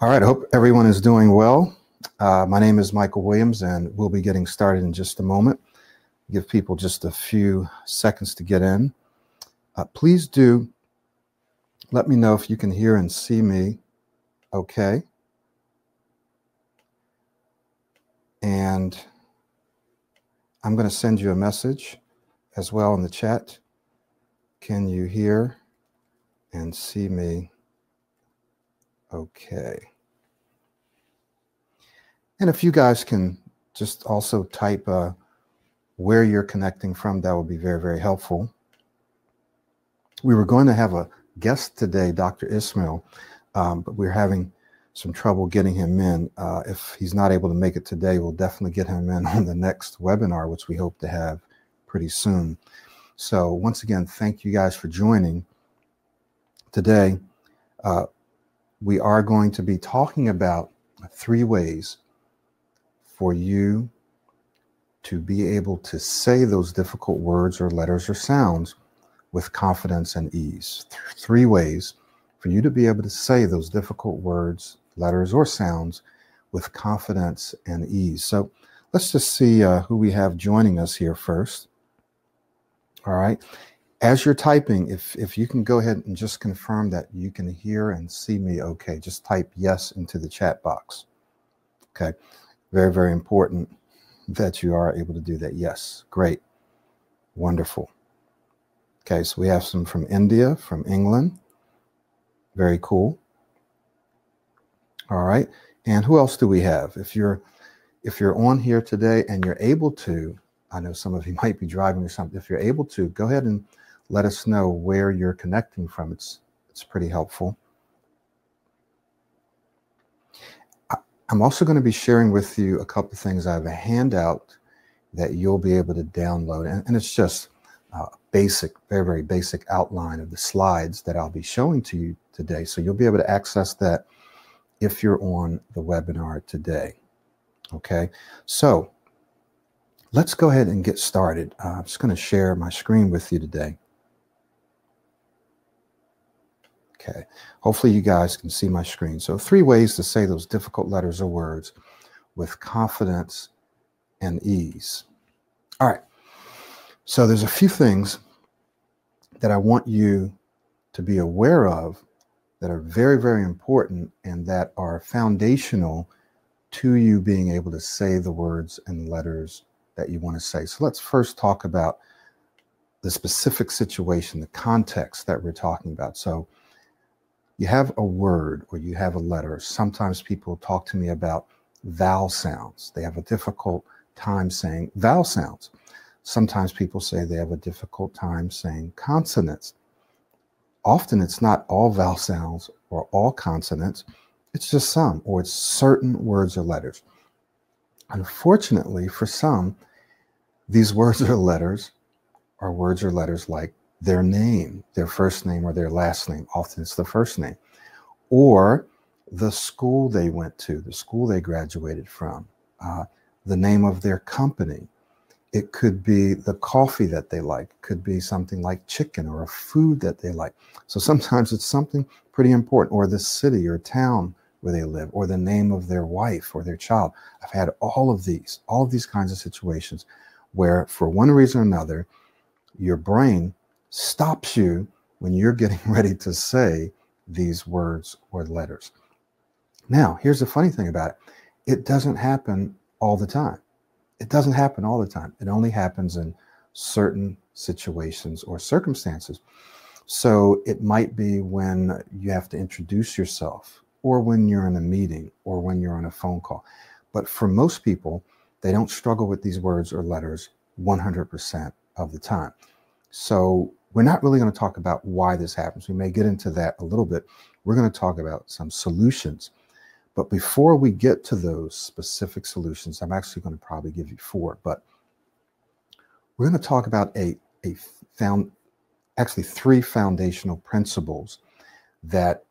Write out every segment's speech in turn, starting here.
All right, I hope everyone is doing well. My name is Michael Williams, and we'll be getting started in just a moment. Give people just a few seconds to get in. Please do let me know if you can hear and see me okay. And I'm going to send you a message as well in the chat. Can you hear and see me okay? And if you guys can just also type where you're connecting from, that would be very, very helpful. We were going to have a guest today, Dr. Ismail, but we're having some trouble getting him in. If he's not able to make it today, we'll definitely get him in on the next webinar, which we hope to have pretty soon. So once again, thank you guys for joining today. We are going to be talking about 3 ways for you to be able to say those difficult words or letters or sounds with confidence and ease. 3 ways for you to be able to say those difficult words, letters, or sounds with confidence and ease. So let's just see who we have joining us here first. All right. As you're typing, if you can go ahead and just confirm that you can hear and see me okay, just type yes into the chat box. Okay. Very, very important that you are able to do that. Yes. Great. Wonderful. Okay. So we have some from India, from England. Very cool. All right. And who else do we have? If you're on here today and you're able to, I know some of you might be driving or something. If you're able to, go ahead and let us know where you're connecting from. It's pretty helpful. I'm also going to be sharing with you a couple of things. I have a handout that you'll be able to download, and it's just a basic, very, very basic outline of the slides that I'll be showing to you today. So you'll be able to access that if you're on the webinar today. Okay, so let's go ahead and get started. I'm just going to share my screen with you today. Okay, hopefully you guys can see my screen. So 3 ways to say those difficult letters or words with confidence and ease. All right, so there's a few things that I want you to be aware of that are very, very important and that are foundational to you being able to say the words and letters that you want to say. So let's first talk about the specific situation, the context that we're talking about. So you have a word or you have a letter. Sometimes people talk to me about vowel sounds. They have a difficult time saying vowel sounds. Sometimes people say they have a difficult time saying consonants. Often it's not all vowel sounds or all consonants. It's just some, or it's certain words or letters. Unfortunately, for some, these words or letters are words or letters like their name, their first name or their last name. Often it's the first name, or the school they went to, the school they graduated from, the name of their company. It could be the coffee that they like. It could be something like chicken or a food that they like. So sometimes it's something pretty important, or the city or town where they live, or the name of their wife or their child. I've had all of these kinds of situations where for one reason or another, your brain stops you when you're getting ready to say these words or letters. Now, here's the funny thing about it. It doesn't happen all the time. It doesn't happen all the time. It only happens in certain situations or circumstances. So it might be when you have to introduce yourself, or when you're in a meeting, or when you're on a phone call. But for most people, they don't struggle with these words or letters 100% of the time. So we're not really going to talk about why this happens. We may get into that a little bit. We're going to talk about some solutions. But before we get to those specific solutions, I'm actually going to probably give you 4, but we're going to talk about actually 3 foundational principles that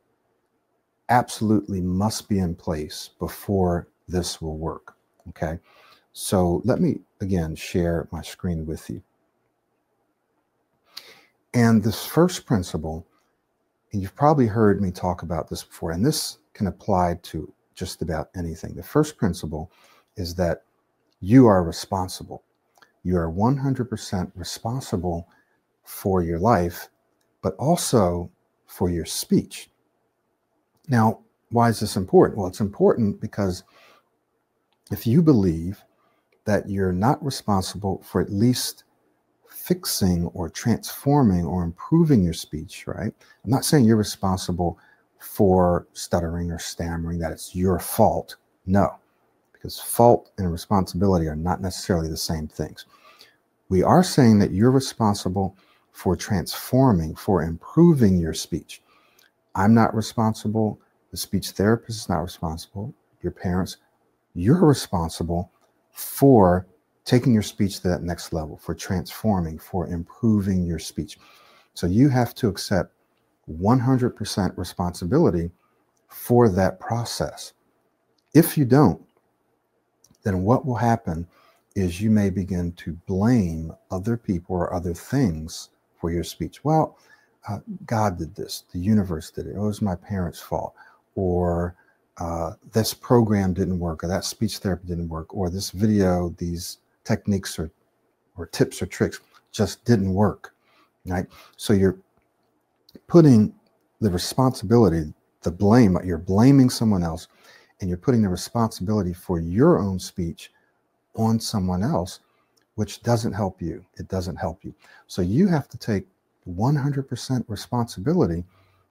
absolutely must be in place before this will work. Okay, so let me again share my screen with you. And this first principle and you've probably heard me talk about this before, and this can apply to just about anything. The first principle is that you are responsible. You are 100% responsible for your life, but also for your speech. Now, why is this important? Well, it's important because if you believe that you're not responsible for at least fixing or transforming or improving your speech, right? I'm not saying you're responsible for stuttering or stammering, that it's your fault. No, because fault and responsibility are not necessarily the same things. We are saying that you're responsible for transforming, for improving your speech. I'm not responsible. The speech therapist is not responsible. Your parents, you're responsible for taking your speech to that next level, for transforming, for improving your speech. So you have to accept 100% responsibility for that process. If you don't, then what will happen is you may begin to blame other people or other things for your speech. Well, God did this, the universe did it, it was my parents' fault, or this program didn't work, or that speech therapy didn't work, or this video, these techniques or tips or tricks just didn't work, right? So you're putting the responsibility, the blame, you're blaming someone else, and you're putting the responsibility for your own speech on someone else, which doesn't help you. It doesn't help you. So you have to take 100% responsibility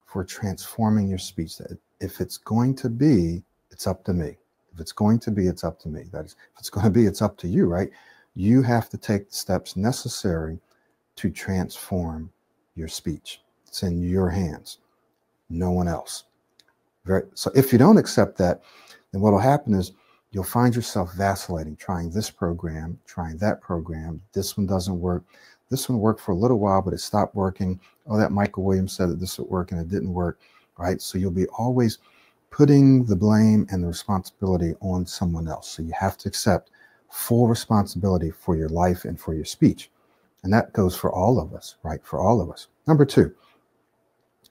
for transforming your speech. If it's going to be, it's up to me. If it's going to be, it's up to me. That is, if it's going to be, it's up to you, right? You have to take the steps necessary to transform your speech. It's in your hands, no one else. Right? So if you don't accept that, then what will happen is you'll find yourself vacillating, trying this program, trying that program. This one doesn't work. This one worked for a little while, but it stopped working. Oh, that Michael Williams said that this would work and it didn't work, right? So you'll be always putting the blame and the responsibility on someone else. So you have to accept full responsibility for your life and for your speech. And that goes for all of us, right? For all of us. Number two,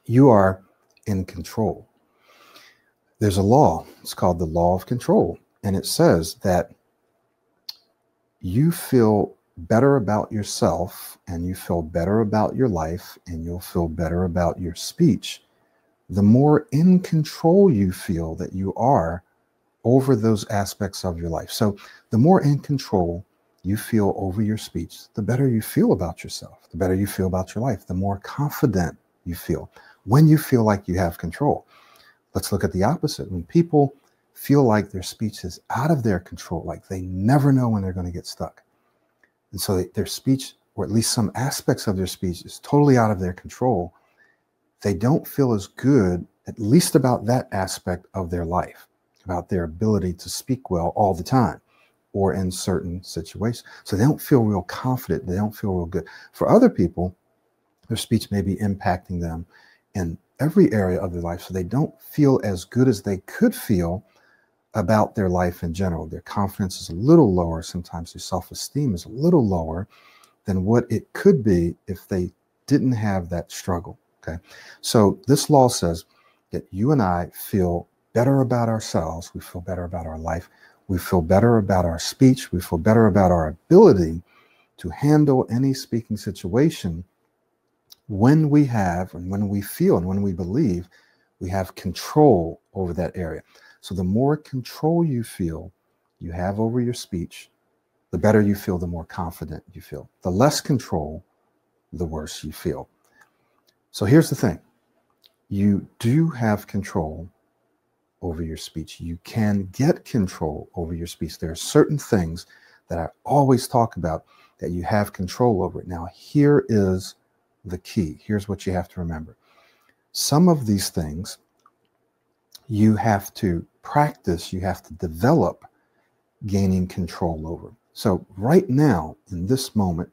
you are in control. There's a law, it's called the law of control. And it says that you feel better about yourself and you feel better about your life and you'll feel better about your speech, the more in control you feel that you are over those aspects of your life. So the more in control you feel over your speech, the better you feel about yourself, the better you feel about your life, the more confident you feel when you feel like you have control. Let's look at the opposite. When people feel like their speech is out of their control, like they never know when they're going to get stuck, and so their speech, or at least some aspects of their speech, is totally out of their control, they don't feel as good, at least about that aspect of their life, about their ability to speak well all the time or in certain situations. So they don't feel real confident. They don't feel real good. For other people, their speech may be impacting them in every area of their life. So they don't feel as good as they could feel about their life in general. Their confidence is a little lower. Sometimes their self-esteem is a little lower than what it could be if they didn't have that struggle. Okay. So this law says that you and I feel better about ourselves. We feel better about our life. We feel better about our speech. We feel better about our ability to handle any speaking situation when we have, and when we feel, and when we believe we have control over that area. So the more control you feel you have over your speech, the better you feel, the more confident you feel. The less control, the worse you feel. So here's the thing. You do have control over your speech. You can get control over your speech. There are certain things that I always talk about that you have control over. Now, here is the key. Here's what you have to remember. Some of these things you have to practice, you have to develop gaining control over. So right now, in this moment,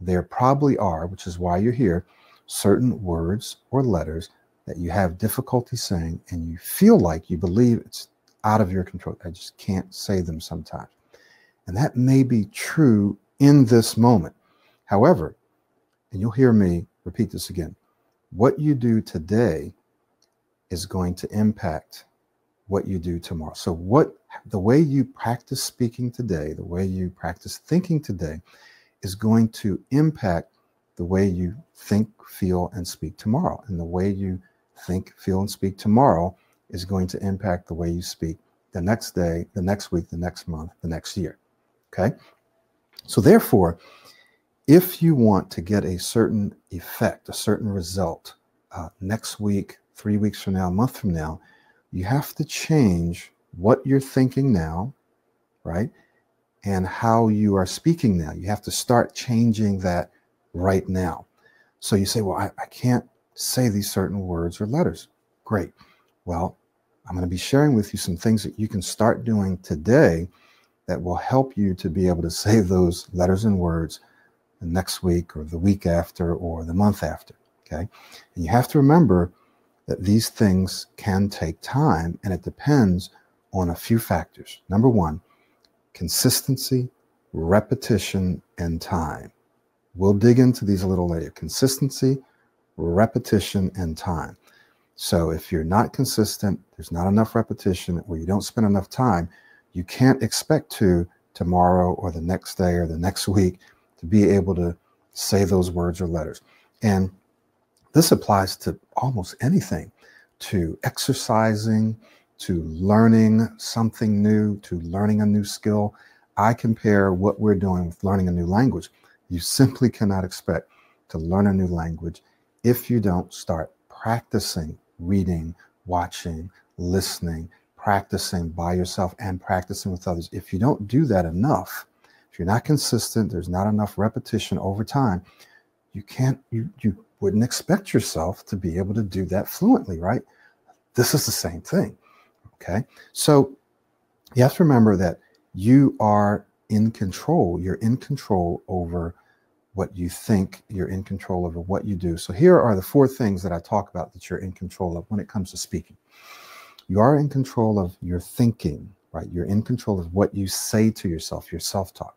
there probably are, which is why you're here, certain words or letters that you have difficulty saying and you feel like, you believe it's out of your control. I just can't say them sometimes. And that may be true in this moment. However, and you'll hear me repeat this again, what you do today is going to impact what you do tomorrow. So the way you practice speaking today, the way you practice thinking today is going to impact the way you think, feel, and speak tomorrow. And the way you think, feel, and speak tomorrow is going to impact the way you speak the next day, the next week, the next month, the next year, okay? So therefore, if you want to get a certain effect, a certain result next week, 3 weeks from now, a month from now, you have to change what you're thinking now, right? And how you are speaking now. You have to start changing that right now. So you say, well, I can't say these certain words or letters. Great. Well, I'm going to be sharing with you some things that you can start doing today that will help you to be able to say those letters and words the next week or the week after or the month after, okay? And you have to remember that these things can take time, and it depends on a few factors. Number one, consistency, repetition, and time. We'll dig into these a little later. Consistency, repetition, and time. So if you're not consistent, there's not enough repetition, or you don't spend enough time, you can't expect to tomorrow or the next day or the next week to be able to say those words or letters. And this applies to almost anything, to exercising, to learning something new, to learning a new skill. I compare what we're doing with learning a new language. You simply cannot expect to learn a new language if you don't start practicing reading, watching, listening, practicing by yourself and practicing with others. If you don't do that enough, if you're not consistent, there's not enough repetition over time, you can't, you wouldn't expect yourself to be able to do that fluently, right? This is the same thing, okay? So you have to remember that you are in control. You're in control over what you think. You're in control over what you do. So here are the four things that I talk about that you're in control of when it comes to speaking. You are in control of your thinking, right? You're in control of what you say to yourself, your self-talk.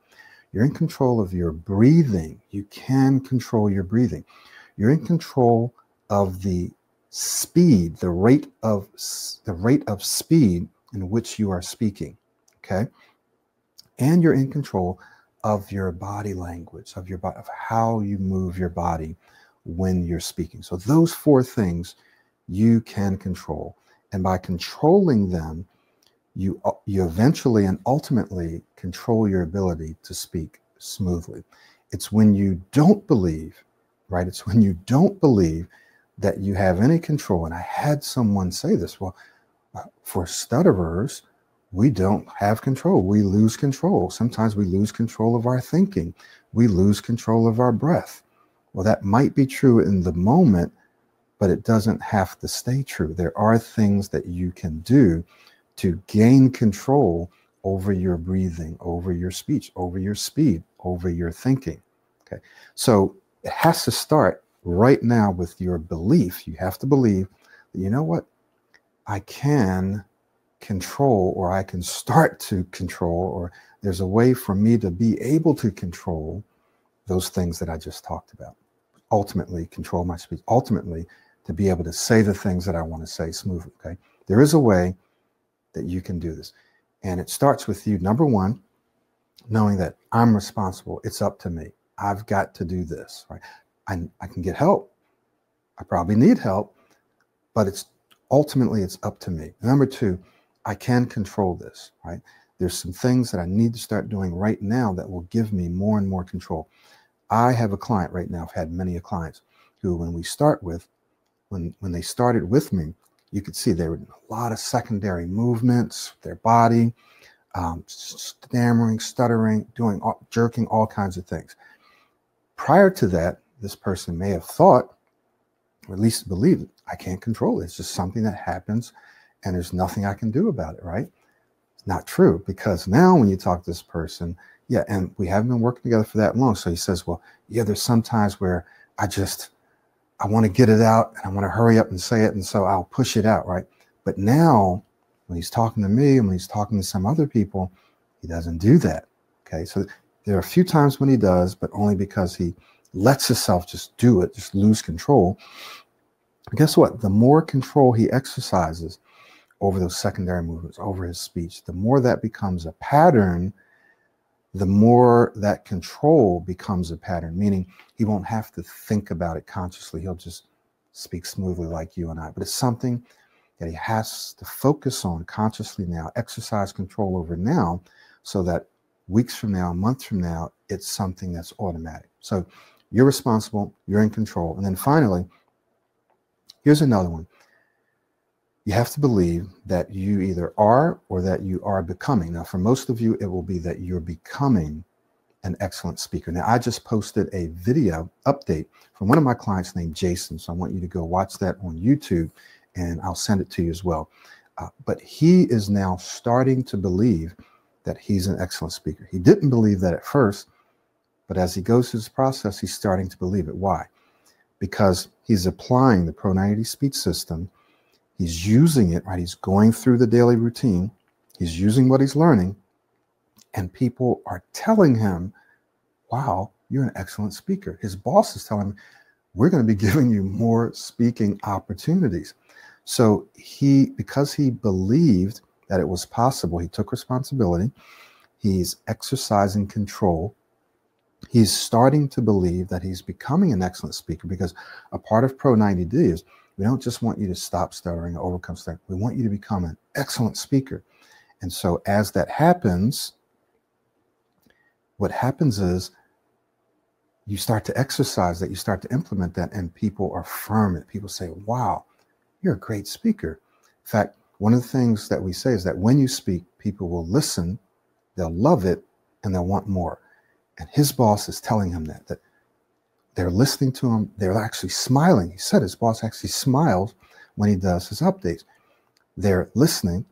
You're in control of your breathing. You can control your breathing. You're in control of the speed, the rate of speed in which you are speaking, okay? And you're in control of your body language, of how you move your body when you're speaking. So those four things you can control. And by controlling them, you eventually and ultimately control your ability to speak smoothly. It's when you don't believe, right? It's when you don't believe that you have any control. And I had someone say this, well, for stutterers, we don't have control. We lose control. Sometimes we lose control of our thinking. We lose control of our breath. Well, that might be true in the moment, but it doesn't have to stay true. There are things that you can do to gain control over your breathing, over your speech, over your speed, over your thinking, okay? So it has to start right now with your belief. You have to believe that, you know what, I can control, or I can start to control, or there's a way for me to be able to control those things that I just talked about. Ultimately, control my speech. Ultimately, to be able to say the things that I want to say smoothly, okay? There is a way that you can do this. And it starts with you, number one, knowing that I'm responsible. It's up to me. I've got to do this, right? I can get help. I probably need help, but ultimately it's up to me. Number two, I can control this, right? There's some things that I need to start doing right now that will give me more and more control. I have a client right now, I've had many clients who, when they started with me, you could see there were a lot of secondary movements, their body, stammering, stuttering, jerking, all kinds of things. Prior to that, this person may have thought, or at least believed, I can't control it. It's just something that happens and there's nothing I can do about it, right? It's not true, because now when you talk to this person, yeah, and we haven't been working together for that long. So he says, well, yeah, there's some times where I want to get it out and I want to hurry up and say it. And so I'll push it out, right? But now when he's talking to me and when he's talking to some other people, he doesn't do that, okay? So there are a few times when he does, but only because he lets himself just do it, just lose control. guess what? The more control he exercises over those secondary movements, over his speech, the more that becomes a pattern, the more that control becomes a pattern, meaning he won't have to think about it consciously. He'll just speak smoothly like you and I. But it's something that he has to focus on consciously now, exercise control over now, so that weeks from now, months from now, it's something that's automatic. So you're responsible, you're in control. And then finally, here's another one. You have to believe that you either are or that you are becoming. Now, for most of you, it will be that you're becoming an excellent speaker. Now, I just posted a video update from one of my clients named Jason. So I want you to go watch that on YouTube, and I'll send it to you as well. But he is now starting to believe that he's an excellent speaker. He didn't believe that at first, but as he goes through this process, he's starting to believe it. Why? Because he's applying the Pro90D speech system. He's using it, right? He's going through the daily routine. He's using what he's learning. And people are telling him, wow, you're an excellent speaker. His boss is telling him, we're going to be giving you more speaking opportunities. So he, because he believed that it was possible, he took responsibility. He's exercising control. He's starting to believe that he's becoming an excellent speaker, because a part of Pro90D is, we don't just want you to stop stuttering or overcome stuttering. We want you to become an excellent speaker. And so as that happens, what happens is you start to exercise that, you start to implement that, and people affirm it. People say, wow, you're a great speaker. In fact, one of the things that we say is that when you speak, people will listen, they'll love it, and they'll want more. And his boss is telling him that they're listening to him. They're actually smiling. He said his boss actually smiles when he does his updates. They're listening.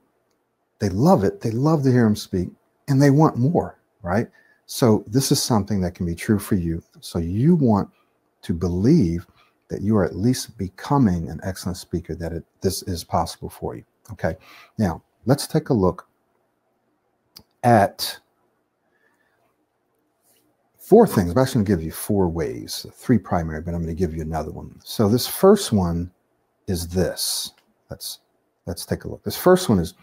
They love it. They love to hear him speak, and they want more, right? So this is something that can be true for you. So you want to believe that you are at least becoming an excellent speaker, that this is possible for you, okay? Now, let's take a look at four things. I'm actually going to give you four ways, three primary, but I'm going to give you another one. So this first one is this. Let's take a look. This first one is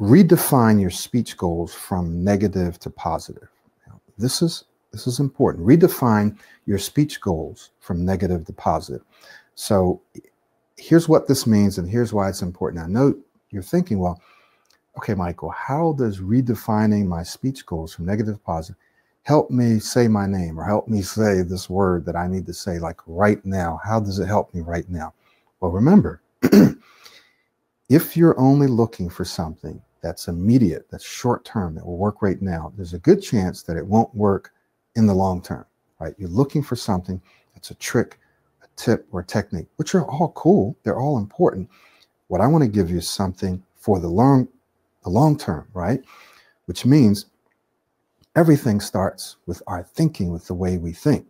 redefine your speech goals from negative to positive. Now, this is important. Redefine your speech goals from negative to positive. So here's what this means, and here's why it's important. I know you're thinking, well, okay, Michael, how does redefining my speech goals from negative to positive help me say my name, or help me say this word that I need to say like right now? How does it help me right now? Well, remember, if you're only looking for something that's immediate, that's short term, that will work right now, there's a good chance that it won't work in the long term, right? You're looking for something that's a trick, a tip, or a technique, which are all cool. They're all important. What I want to give you is something for the long term, right? Which means everything starts with our thinking, with the way we think.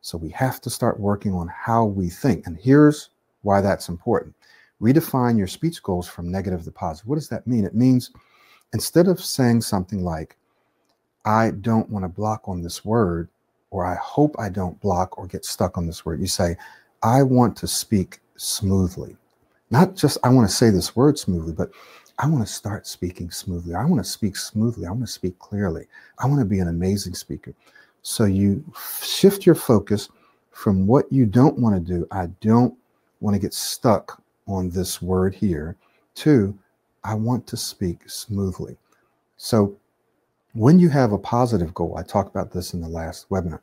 So we have to start working on how we think. And here's why that's important. Redefine your speech goals from negative to positive. What does that mean? It means instead of saying something like, I don't want to block on this word, or I hope I don't block or get stuck on this word, you say, I want to speak smoothly. Not just I want to say this word smoothly, but I want to start speaking smoothly. I want to speak smoothly. I want to speak clearly. I want to be an amazing speaker. So you shift your focus from what you don't want to do. I don't want to get stuck on this word here, to I want to speak smoothly. So when you have a positive goal, I talked about this in the last webinar,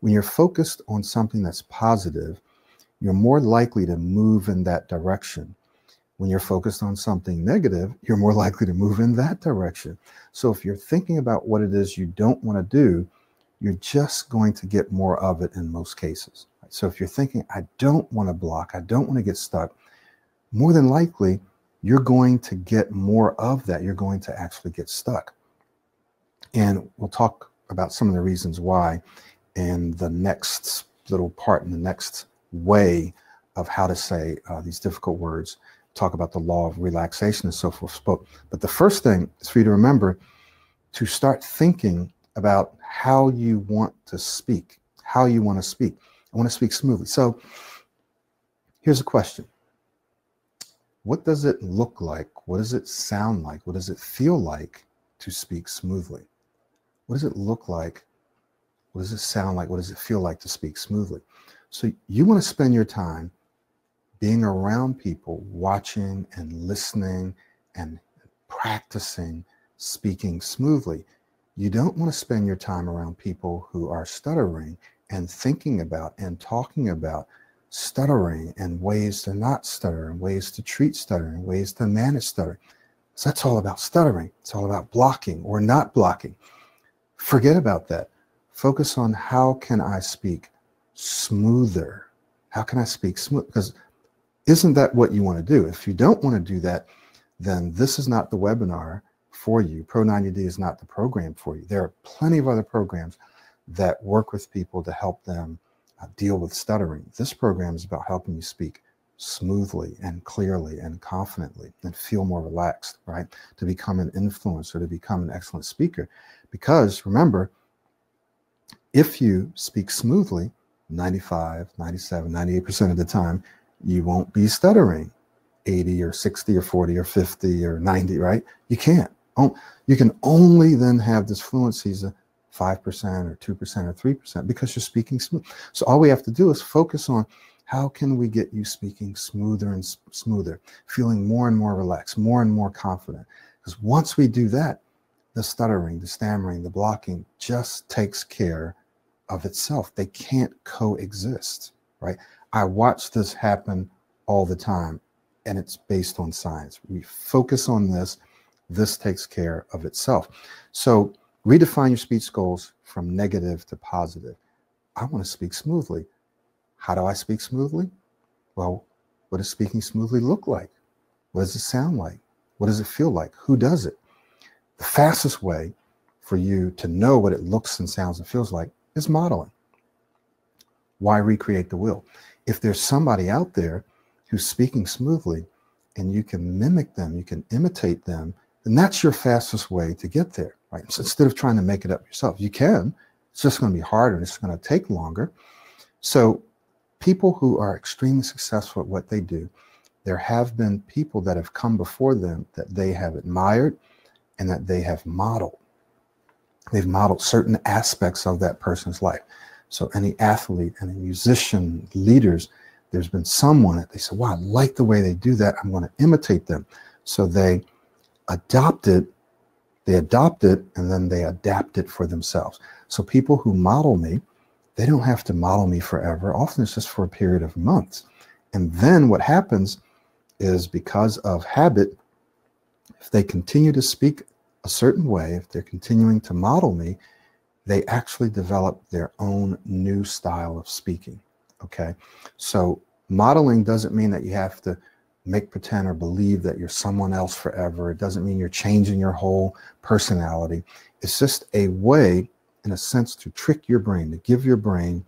when you're focused on something that's positive, you're more likely to move in that direction. When you're focused on something negative, you're more likely to move in that direction. So if you're thinking about what it is you don't want to do, you're just going to get more of it in most cases. So if you're thinking, I don't want to block, I don't want to get stuck, more than likely, you're going to get more of that. You're going to actually get stuck. And we'll talk about some of the reasons why in the next little part, in the next way of how to say these difficult words. Talk about the law of relaxation and so forth. But the first thing is for you to remember to start thinking about how you want to speak, how you want to speak. I want to speak smoothly. So Here's a question. What does it look like? What does it sound like? What does it feel like to speak smoothly? What does it look like? What does it sound like? What does it feel like to speak smoothly? So you want to spend your time being around people, watching and listening and practicing speaking smoothly. You don't want to spend your time around people who are stuttering and thinking about and talking about stuttering and ways to not stutter and ways to treat stuttering, ways to manage stuttering. So that's all about stuttering. It's all about blocking or not blocking. Forget about that. Focus on how can I speak smoother? How can I speak smooth? Because isn't that what you want to do? If you don't want to do that, then this is not the webinar for you. Pro90D is not the program for you. There are plenty of other programs that work with people to help them deal with stuttering. This program is about helping you speak smoothly and clearly and confidently and feel more relaxed, right? To become an influencer, to become an excellent speaker. Because remember, if you speak smoothly, 95, 97, 98% of the time, you won't be stuttering 80 or 60 or 40 or 50 or 90, right? You can't. You can only then have this fluencies of 5% or 2% or 3% because you're speaking smooth. So all we have to do is focus on how can we get you speaking smoother and smoother, feeling more and more relaxed, more and more confident. Because once we do that, the stuttering, the stammering, the blocking just takes care of itself. They can't coexist, right? I watch this happen all the time, and it's based on science. We focus on this. This takes care of itself. So redefine your speech goals from negative to positive. I want to speak smoothly. How do I speak smoothly? Well, what does speaking smoothly look like? What does it sound like? What does it feel like? Who does it? The fastest way for you to know what it looks and sounds and feels like is modeling. Why recreate the wheel? If there's somebody out there who's speaking smoothly and you can mimic them, you can imitate them, then that's your fastest way to get there, right? So instead of trying to make it up yourself, you can. It's just going to be harder and it's going to take longer. So people who are extremely successful at what they do, there have been people that have come before them that they have admired and that they have modeled. They've modeled certain aspects of that person's life. So any athlete, any musician, leaders, there's been someone that they said, wow, I like the way they do that. I'm going to imitate them. So they adopt it, and then they adapt it for themselves. So people who model me, they don't have to model me forever. Often it's just for a period of months. And then what happens is because of habit, if they continue to speak a certain way, if they're continuing to model me, they actually develop their own new style of speaking, okay? So modeling doesn't mean that you have to make pretend or believe that you're someone else forever. It doesn't mean you're changing your whole personality. It's just a way, in a sense, to trick your brain, to give your brain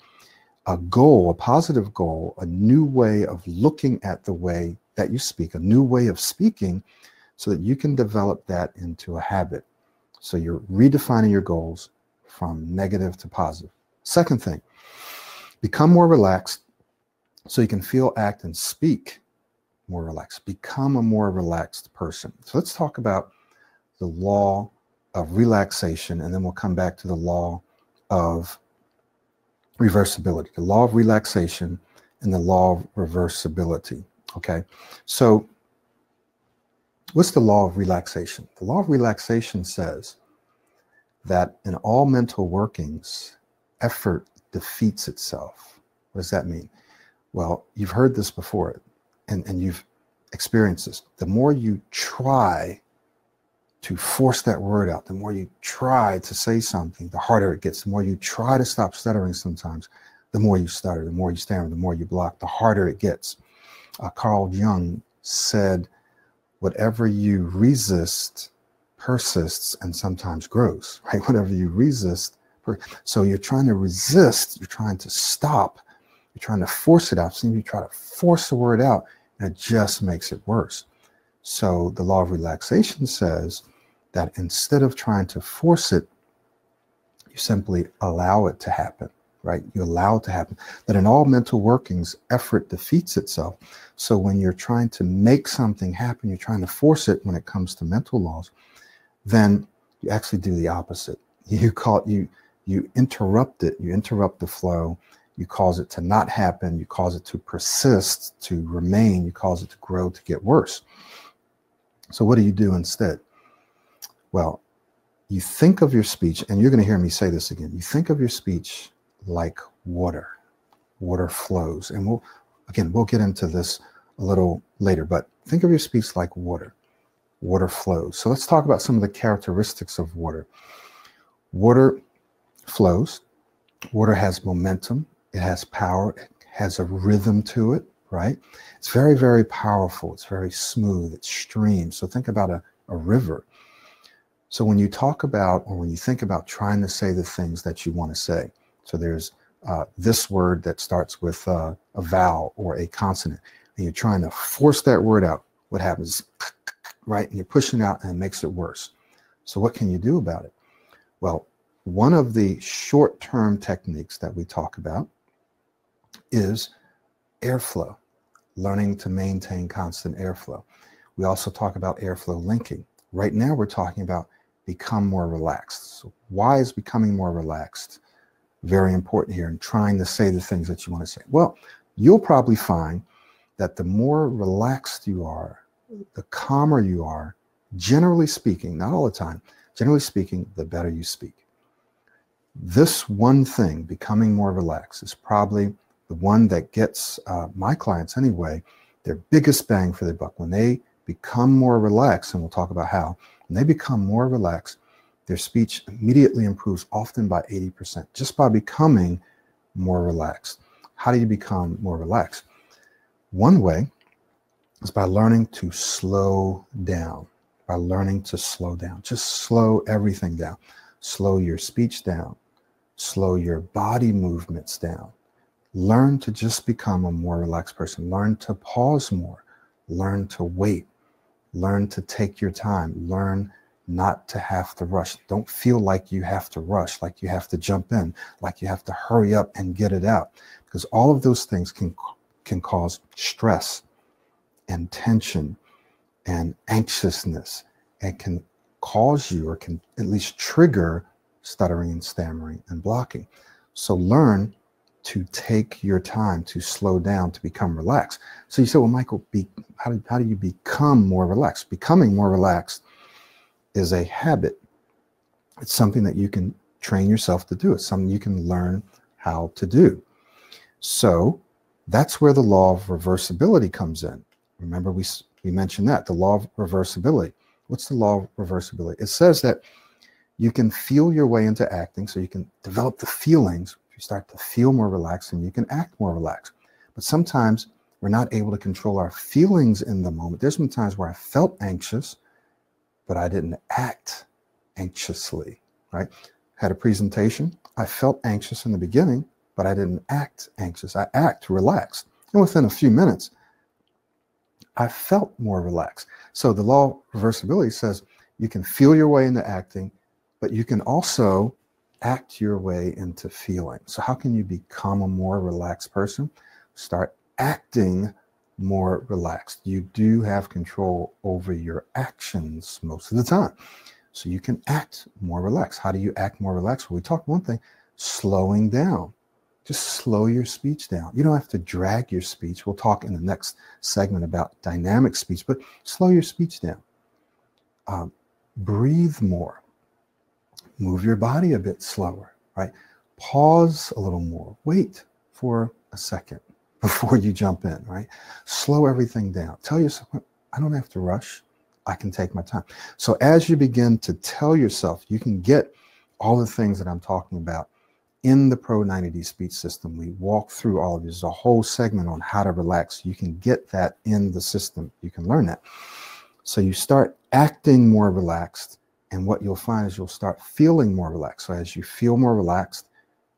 a goal, a positive goal, a new way of looking at the way that you speak, a new way of speaking, so that you can develop that into a habit. So you're redefining your goals from negative to positive. Second thing, become more relaxed so you can feel, act, and speak more relaxed. Become a more relaxed person. So let's talk about the law of relaxation, and then we'll come back to the law of reversibility. The law of relaxation and the law of reversibility, okay? So what's the law of relaxation? The law of relaxation says that in all mental workings, effort defeats itself. What does that mean? Well, you've heard this before, and you've experienced this. The more you try to force that word out, the more you try to say something, the harder it gets. The more you try to stop stuttering sometimes, the more you stutter, the more you stammer, the more you block, the harder it gets. Carl Jung said, whatever you resist persists and sometimes grows, right? Whatever you resist. So you're trying to resist, you're trying to stop, you're trying to force it out. So you try to force the word out and it just makes it worse. So the law of relaxation says that instead of trying to force it, you simply allow it to happen, right? You allow it to happen. That in all mental workings, effort defeats itself. So when you're trying to make something happen, you're trying to force it when it comes to mental laws, then you actually do the opposite. You call it, you interrupt it, you interrupt the flow, you cause it to not happen, you cause it to persist, to remain, you cause it to grow, to get worse. So what do you do instead? Well, you think of your speech, and you're going to hear me say this again, you think of your speech like water. Water flows. And we'll get into this a little later, but think of your speech like water. Water flows. So let's talk about some of the characteristics of water. Water flows. Water has momentum. It has power. It has a rhythm to it, right? It's very, very powerful. It's very smooth. It streams. So think about a river. So when you talk about, or when you think about trying to say the things that you want to say, so there's this word that starts with a vowel or a consonant, and you're trying to force that word out, what happens, right? And you're pushing it out and it makes it worse. So what can you do about it? Well, one of the short-term techniques that we talk about is airflow, learning to maintain constant airflow. We also talk about airflow linking. Right now we're talking about become more relaxed. So why is becoming more relaxed very important here, and trying to say the things that you want to say? Well, you'll probably find that the more relaxed you are, the calmer you are, generally speaking, not all the time, generally speaking, the better you speak. This one thing, becoming more relaxed, is probably the one that gets my clients anyway, their biggest bang for their buck. When they become more relaxed, and we'll talk about how, when they become more relaxed, their speech immediately improves, often by 80%, just by becoming more relaxed. How do you become more relaxed? One way is by learning to slow down, by learning to slow down. Just slow everything down. Slow your speech down, slow your body movements down. Learn to just become a more relaxed person. Learn to pause more, learn to wait, learn to take your time, learn not to have to rush. Don't feel like you have to rush, like you have to jump in, like you have to hurry up and get it out, because all of those things can cause stress and tension and anxiousness, and can cause you, or can at least trigger, stuttering and stammering and blocking. So learn to take your time, to slow down, to become relaxed. So you say, well, Michael, how do you become more relaxed? Becoming more relaxed is a habit. It's something that you can train yourself to do. It's something you can learn how to do. So that's where the law of reversibility comes in. Remember, we mentioned that, the law of reversibility. What's the law of reversibility? It says that you can feel your way into acting, so you can develop the feelings. If you start to feel more relaxed, and you can act more relaxed. But sometimes we're not able to control our feelings in the moment. There's been times where I felt anxious, but I didn't act anxiously, right? Had a presentation. I felt anxious in the beginning, but I didn't act anxious. I act relaxed. And within a few minutes, I felt more relaxed. So the law of reversibility says you can feel your way into acting, but you can also act your way into feeling. So how can you become a more relaxed person? Start acting more relaxed. You do have control over your actions most of the time. So you can act more relaxed. How do you act more relaxed? Well, we talked one thing, slowing down. Just slow your speech down. You don't have to drag your speech. We'll talk in the next segment about dynamic speech, but slow your speech down. Breathe more. Move your body a bit slower, right? Pause a little more. Wait for a second before you jump in, right? Slow everything down. Tell yourself, I don't have to rush. I can take my time. So as you begin to tell yourself, you can get all the things that I'm talking about. In the Pro90D speech system, we walk through all of this. There's a whole segment on how to relax. You can get that in the system. You can learn that. So you start acting more relaxed, and what you'll find is you'll start feeling more relaxed. So as you feel more relaxed,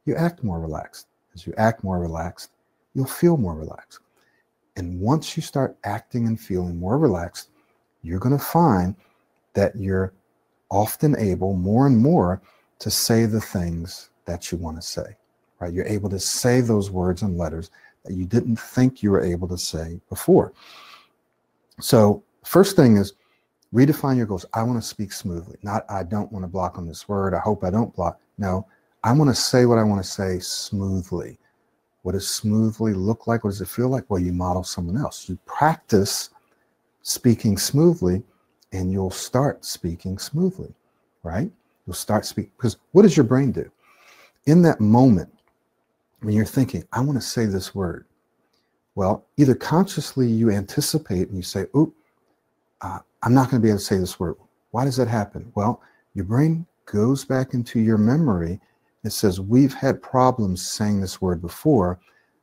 you act more relaxed. As you act more relaxed, you'll feel more relaxed. And once you start acting and feeling more relaxed, you're going to find that you're often able, more and more, to say the things that you want to say. right? You're able to say those words and letters that you didn't think you were able to say before. So first thing is redefine your goals. I want to speak smoothly, not I don't want to block on this word. I hope I don't block. No, I want to say what I want to say smoothly. What does smoothly look like? What does it feel like? Well, you model someone else. You practice speaking smoothly and you'll start speaking smoothly, right? You'll start speaking, because what does your brain do? In that moment, when you're thinking, I want to say this word, well, either consciously you anticipate and you say, oop, I'm not going to be able to say this word. Why does that happen? Well, your brain goes back into your memory. It says, we've had problems saying this word before,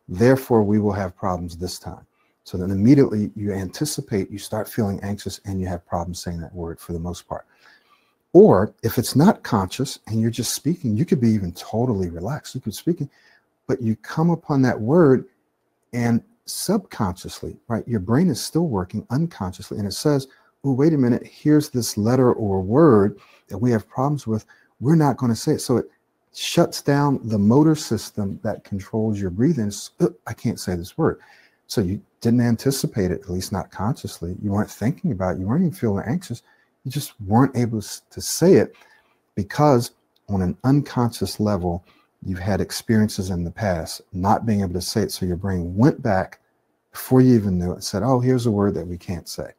therefore we will have problems this time. So then immediately you anticipate, you start feeling anxious and you have problems saying that word for the most part. Or if it's not conscious and you're just speaking, you could be even totally relaxed. You could be speaking, but you come upon that word and subconsciously, right? Your brain is still working unconsciously and it says, oh, wait a minute, here's this letter or word that we have problems with. We're not going to say it. So it shuts down the motor system that controls your breathing. I can't say this word. So you didn't anticipate it, at least not consciously. You weren't thinking about it. You weren't even feeling anxious. You just weren't able to say it because on an unconscious level, you've had experiences in the past not being able to say it. So your brain went back before you even knew it and said, oh, here's a word that we can't say.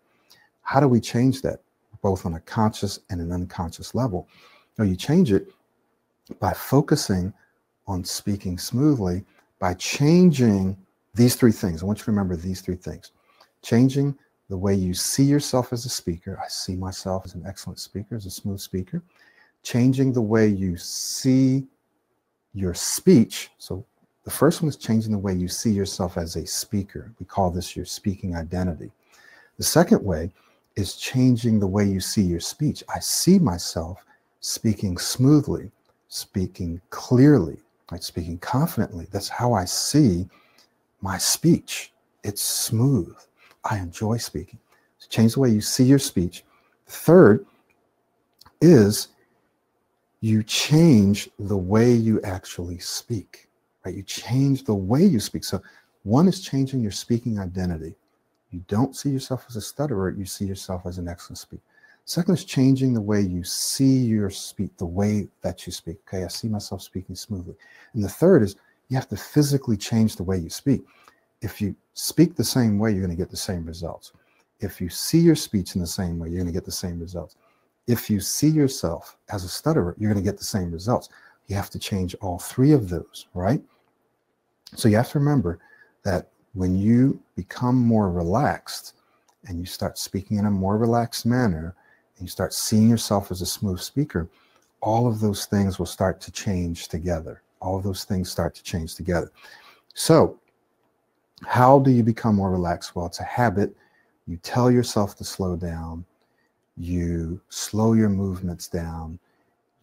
How do we change that, both on a conscious and an unconscious level? No, you change it by focusing on speaking smoothly, by changing these three things. I want you to remember these three things. Changing the way you see yourself as a speaker. I see myself as an excellent speaker, as a smooth speaker. Changing the way you see your speech. So the first one is changing the way you see yourself as a speaker. We call this your speaking identity. The second way is changing the way you see your speech. I see myself speaking smoothly, speaking clearly, like speaking confidently. That's how I see my speech. It's smooth. I enjoy speaking. So change the way you see your speech. Third is you change the way you actually speak, right? You change the way you speak. So one is changing your speaking identity. You don't see yourself as a stutterer, you see yourself as an excellent speaker. Second is changing the way you see your speech, the way that you speak. Okay, I see myself speaking smoothly. And the third is you have to physically change the way you speak. If you speak the same way, you're going to get the same results. If you see your speech in the same way, you're going to get the same results. If you see yourself as a stutterer, you're going to get the same results. You have to change all three of those, right? So you have to remember that when you become more relaxed and you start speaking in a more relaxed manner and you start seeing yourself as a smooth speaker, all of those things will start to change together. All of those things start to change together. So how do you become more relaxed? Well, it's a habit. You tell yourself to slow down. You slow your movements down.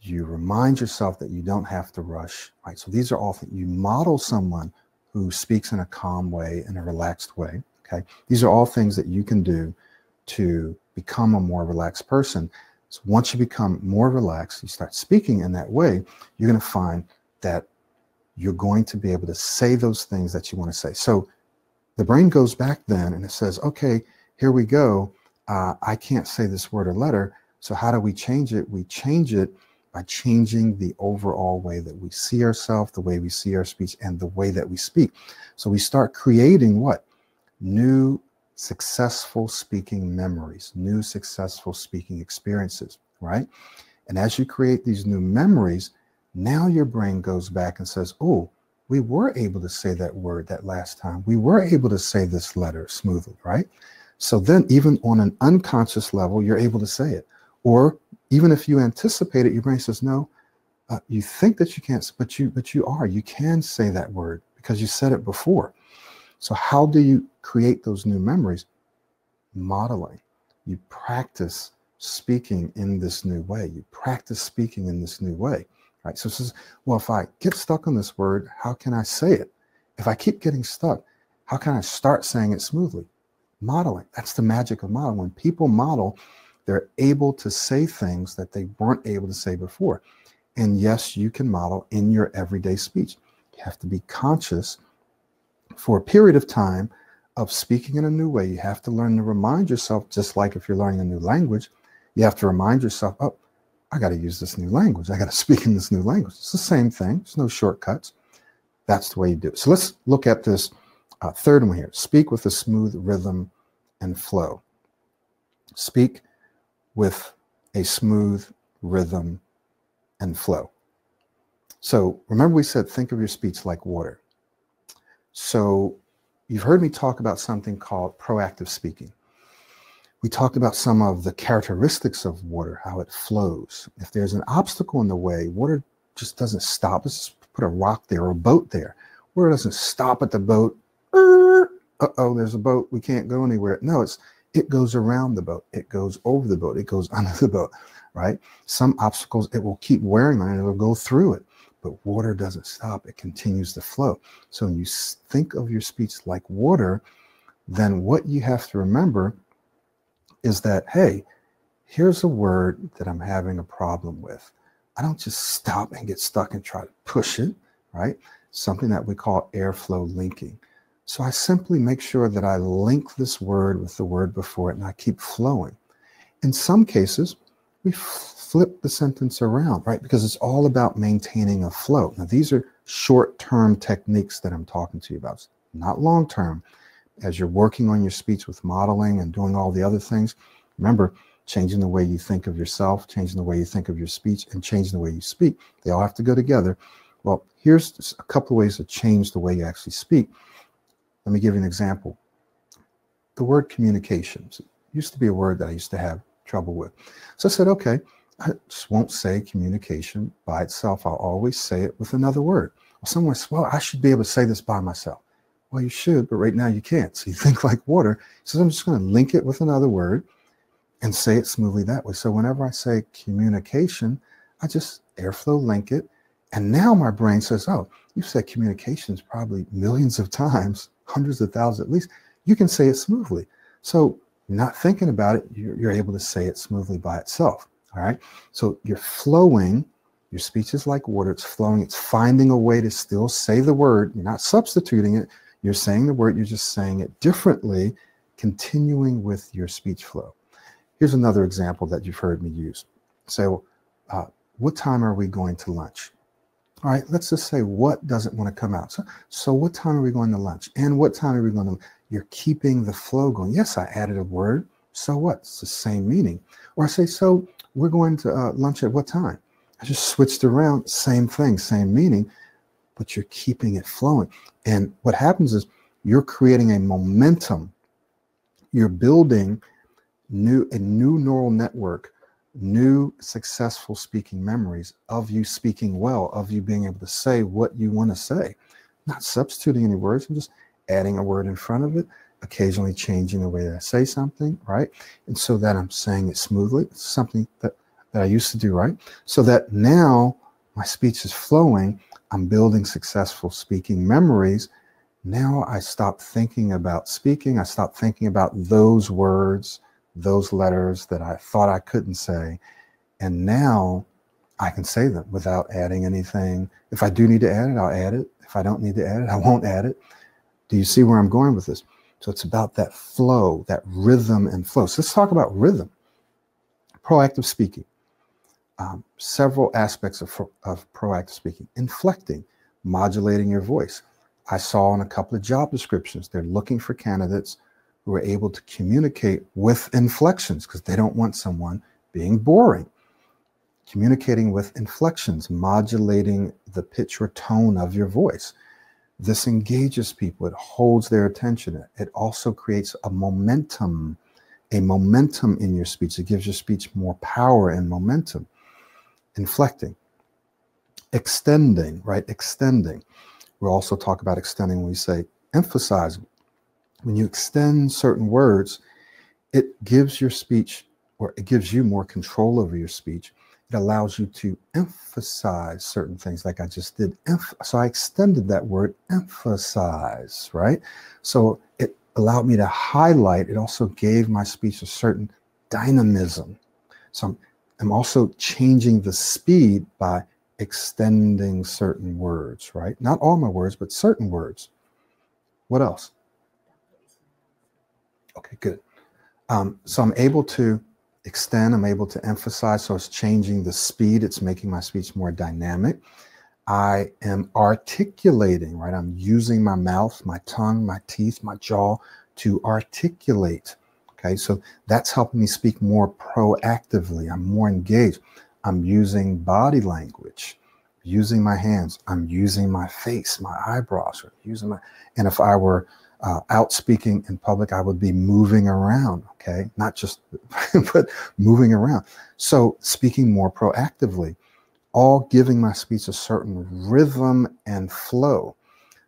You remind yourself that you don't have to rush, right? So these are all things. You model someone who speaks in a calm way, in a relaxed way, okay? These are all things that you can do to become a more relaxed person. So once you become more relaxed, you start speaking in that way, you're gonna find that you're going to be able to say those things that you wanna say. So the brain goes back then and it says, okay, here we go. I can't say this word or letter. So how do we change it? We change it by changing the overall way that we see ourselves, the way we see our speech, and the way that we speak. So we start creating what? New successful speaking memories, new successful speaking experiences, right? And as you create these new memories, now your brain goes back and says, oh, we were able to say that word that last time. We were able to say this letter smoothly, right? So then even on an unconscious level, you're able to say it. Or even if you anticipate it, your brain says, no, you think that you can't, but you are. You can say that word because you said it before. So how do you create those new memories? Modeling. You practice speaking in this new way. You practice speaking in this new way, right? So it says, well, if I get stuck on this word, how can I say it? If I keep getting stuck, how can I start saying it smoothly? Modeling. That's the magic of modeling. When people model, they're able to say things that they weren't able to say before. And yes, you can model in your everyday speech. You have to be conscious for a period of time of speaking in a new way. You have to learn to remind yourself, just like if you're learning a new language, you have to remind yourself, oh, I got to use this new language. I got to speak in this new language. It's the same thing. There's no shortcuts. That's the way you do it. So let's look at this third one here. Speak with a smooth rhythm and flow. Speak with a smooth rhythm and flow. So remember we said, think of your speech like water. So you've heard me talk about something called proactive speaking. We talked about some of the characteristics of water, how it flows. If there's an obstacle in the way, water just doesn't stop. Let's just put a rock there or a boat there. Water doesn't stop at the boat. Uh-oh, there's a boat. We can't go anywhere. No, it goes around the boat. It goes over the boat. It goes under the boat, right? Some obstacles, it will keep wearing on and it'll go through it. But water doesn't stop. It continues to flow. So when you think of your speech like water, then what you have to remember is that, hey, here's a word that I'm having a problem with. I don't just stop and get stuck and try to push it, right? Something that we call airflow linking. So I simply make sure that I link this word with the word before it and I keep flowing. In some cases, we flip the sentence around, right? Because it's all about maintaining a flow. Now, these are short-term techniques that I'm talking to you about, it's not long-term. As you're working on your speech with modeling and doing all the other things, remember, changing the way you think of yourself, changing the way you think of your speech, and changing the way you speak. They all have to go together. Well, here's a couple of ways to change the way you actually speak. Let me give you an example. The word communications used to be a word that I used to have trouble with. So I said, okay, I just won't say communication by itself. I'll always say it with another word. Well, someone says, well, I should be able to say this by myself. Well, you should, but right now you can't. So you think like water. So I'm just going to link it with another word and say it smoothly that way. So whenever I say communication, I just airflow link it. And now my brain says, oh, you've said communications probably millions of times, hundreds of thousands at least. You can say it smoothly. So you're not thinking about it. You're able to say it smoothly by itself. All right. So you're flowing. Your speech is like water. It's flowing. It's finding a way to still say the word. You're not substituting it. You're saying the word, you're just saying it differently, continuing with your speech flow. Here's another example that you've heard me use. So, what time are we going to lunch? All right, let's just say what doesn't want to come out. So what time are we going to lunch? And what time are we going to lunch? You're keeping the flow going. Yes, I added a word. So what? It's the same meaning. Or I say, so we're going to lunch at what time? I just switched around, same thing, same meaning, but you're keeping it flowing. And what happens is you're creating a momentum. You're building a new neural network, new successful speaking memories of you speaking well, of you being able to say what you want to say. Not substituting any words, I'm just adding a word in front of it, occasionally changing the way that I say something, right? And so that I'm saying it smoothly. It's something that I used to do, right? So that now my speech is flowing. I'm building successful speaking memories. Now I stop thinking about speaking. I stop thinking about those words, those letters that I thought I couldn't say. And now I can say them without adding anything. If I do need to add it, I'll add it. If I don't need to add it, I won't add it. Do you see where I'm going with this? So it's about that flow, that rhythm and flow. So let's talk about rhythm. Proactive speaking. Several aspects of proactive speaking. Inflecting, modulating your voice. I saw in a couple of job descriptions, they're looking for candidates who are able to communicate with inflections because they don't want someone being boring. Communicating with inflections, modulating the pitch or tone of your voice. This engages people. It holds their attention. It also creates a momentum in your speech. It gives your speech more power and momentum. Inflecting, extending, right? Extending. We'll also talk about extending when we say emphasizing. When you extend certain words, it gives your speech, or it gives you more control over your speech. It allows you to emphasize certain things like I just did. So I extended that word emphasize, right? So it allowed me to highlight. It also gave my speech a certain dynamism. So I'm also changing the speed by extending certain words, right? Not all my words, but certain words. What else? Okay, good. So I'm able to extend, I'm able to emphasize, so it's changing the speed, it's making my speech more dynamic. I am articulating, right? I'm using my mouth, my tongue, my teeth, my jaw to articulate, okay? So that's helping me speak more proactively. I'm more engaged. I'm using body language, using my hands. I'm using my face, my eyebrows, or using my, and if I were out speaking in public, I would be moving around, okay? Not just, but moving around. So speaking more proactively, all giving my speech a certain rhythm and flow.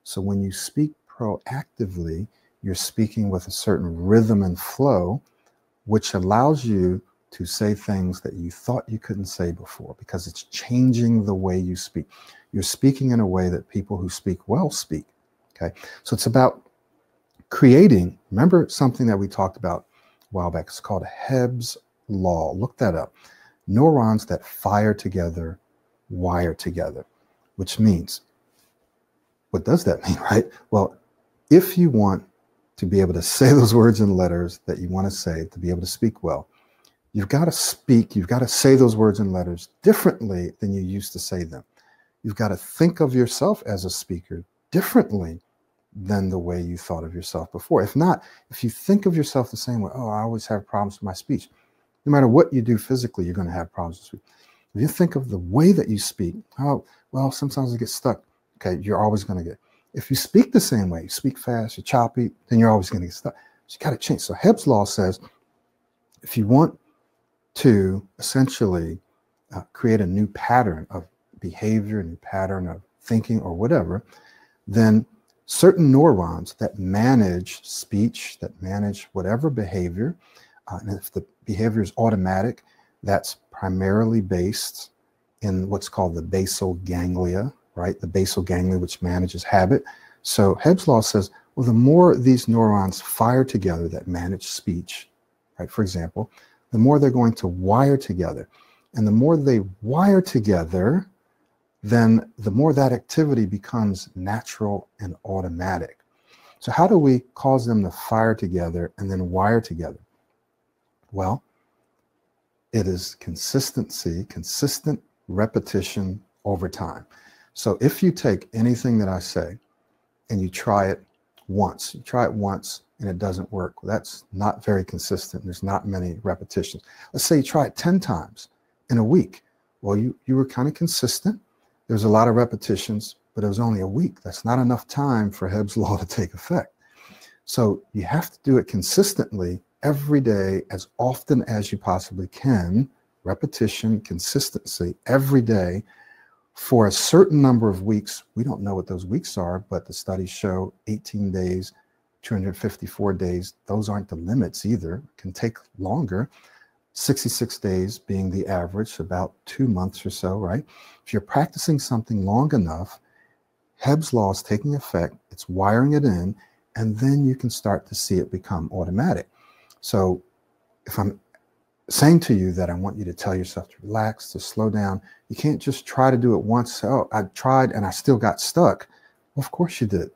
So when you speak proactively, you're speaking with a certain rhythm and flow, which allows you to say things that you thought you couldn't say before, because it's changing the way you speak. You're speaking in a way that people who speak well speak, okay? So it's about creating, remember something that we talked about a while back, it's called Hebb's Law, look that up. Neurons that fire together, wire together, which means, what does that mean, right? Well, if you want to be able to say those words and letters that you want to say, to be able to speak well, you've got to speak, you've got to say those words and letters differently than you used to say them. You've got to think of yourself as a speaker differently than the way you thought of yourself before. If not, if you think of yourself the same way, oh, I always have problems with my speech. No matter what you do physically, you're going to have problems with speech. If you think of the way that you speak, oh, well, sometimes I get stuck. Okay, you're always going to get, if you speak the same way, you speak fast, you're choppy, then you're always going to get stuck. So you got to change. So Hebb's Law says, if you want to essentially create a new pattern of behavior, a new pattern of thinking or whatever, then certain neurons that manage speech, that manage whatever behavior, and if the behavior is automatic, that's primarily based in what's called the basal ganglia, right? The basal ganglia, which manages habit. So Hebb's Law says, well, the more these neurons fire together that manage speech, right? For example, the more they're going to wire together. And the more they wire together, then the more that activity becomes natural and automatic. So how do we cause them to fire together and then wire together? Well, it is consistency, consistent repetition over time. So if you take anything that I say and you try it once and it doesn't work, that's not very consistent. There's not many repetitions. Let's say you try it 10 times in a week. Well, you were kind of consistent. There's a lot of repetitions, but it was only a week. That's not enough time for Hebb's Law to take effect. So you have to do it consistently every day, as often as you possibly can, repetition, consistency, every day for a certain number of weeks. We don't know what those weeks are, but the studies show 18 days, 254 days, those aren't the limits either, it can take longer, 66 days being the average, about 2 months or so, right? If you're practicing something long enough, Hebb's Law is taking effect, it's wiring it in, and then you can start to see it become automatic. So if I'm saying to you that I want you to tell yourself to relax, to slow down, you can't just try to do it once. Oh, I tried and I still got stuck. Well, of course you did.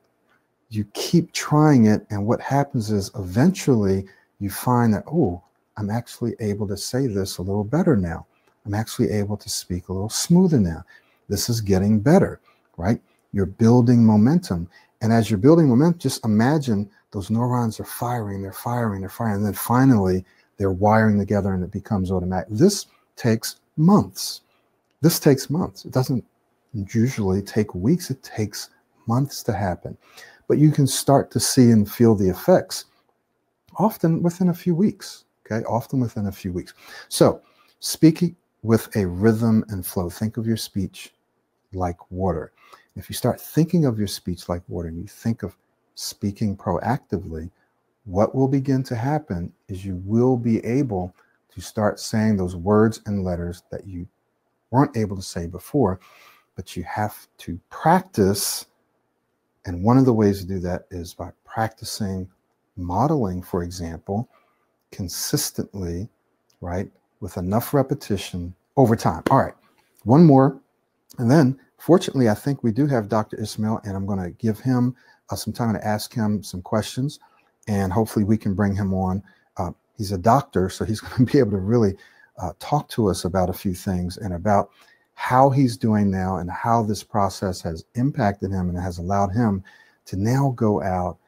You keep trying it. And what happens is eventually you find that, oh, I'm actually able to say this a little better now. I'm actually able to speak a little smoother now. This is getting better, right? You're building momentum. And as you're building momentum, just imagine those neurons are firing, they're firing, they're firing, and then finally they're wiring together and it becomes automatic. This takes months. This takes months. It doesn't usually take weeks. It takes months to happen. But you can start to see and feel the effects often within a few weeks, okay? Often within a few weeks. So speaking with a rhythm and flow, think of your speech like water. If you start thinking of your speech like water and you think of speaking proactively, what will begin to happen is you will be able to start saying those words and letters that you weren't able to say before, but you have to practice. And one of the ways to do that is by practicing modeling, for example, consistently, right? With enough repetition over time. All right, one more And then, fortunately, I think we do have Dr. Ismail, and I'm going to give him some time to ask him some questions, and hopefully we can bring him on. He's a doctor, so he's going to be able to really talk to us about a few things and about how he's doing now and how this process has impacted him and has allowed him to now go out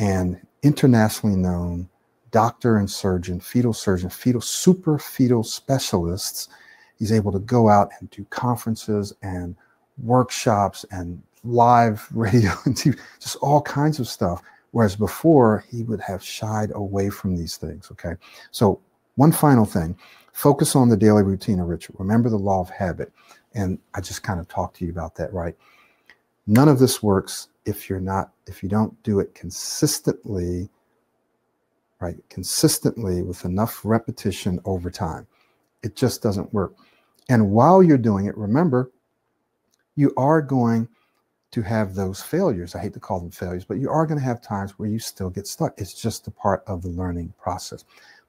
and internationally known doctor and surgeon, fetal, super fetal specialists. He's able to go out and do conferences and workshops and live radio and TV, just all kinds of stuff. Whereas before, he would have shied away from these things, okay? So one final thing, focus on the daily routine or ritual. Remember the law of habit. And I just kind of talked to you about that, right? None of this works if you don't do it consistently, right? Consistently with enough repetition over time. It just doesn't work. And while you're doing it, remember, you are going to have those failures. I hate to call them failures, but you are going to have times where you still get stuck. It's just a part of the learning process.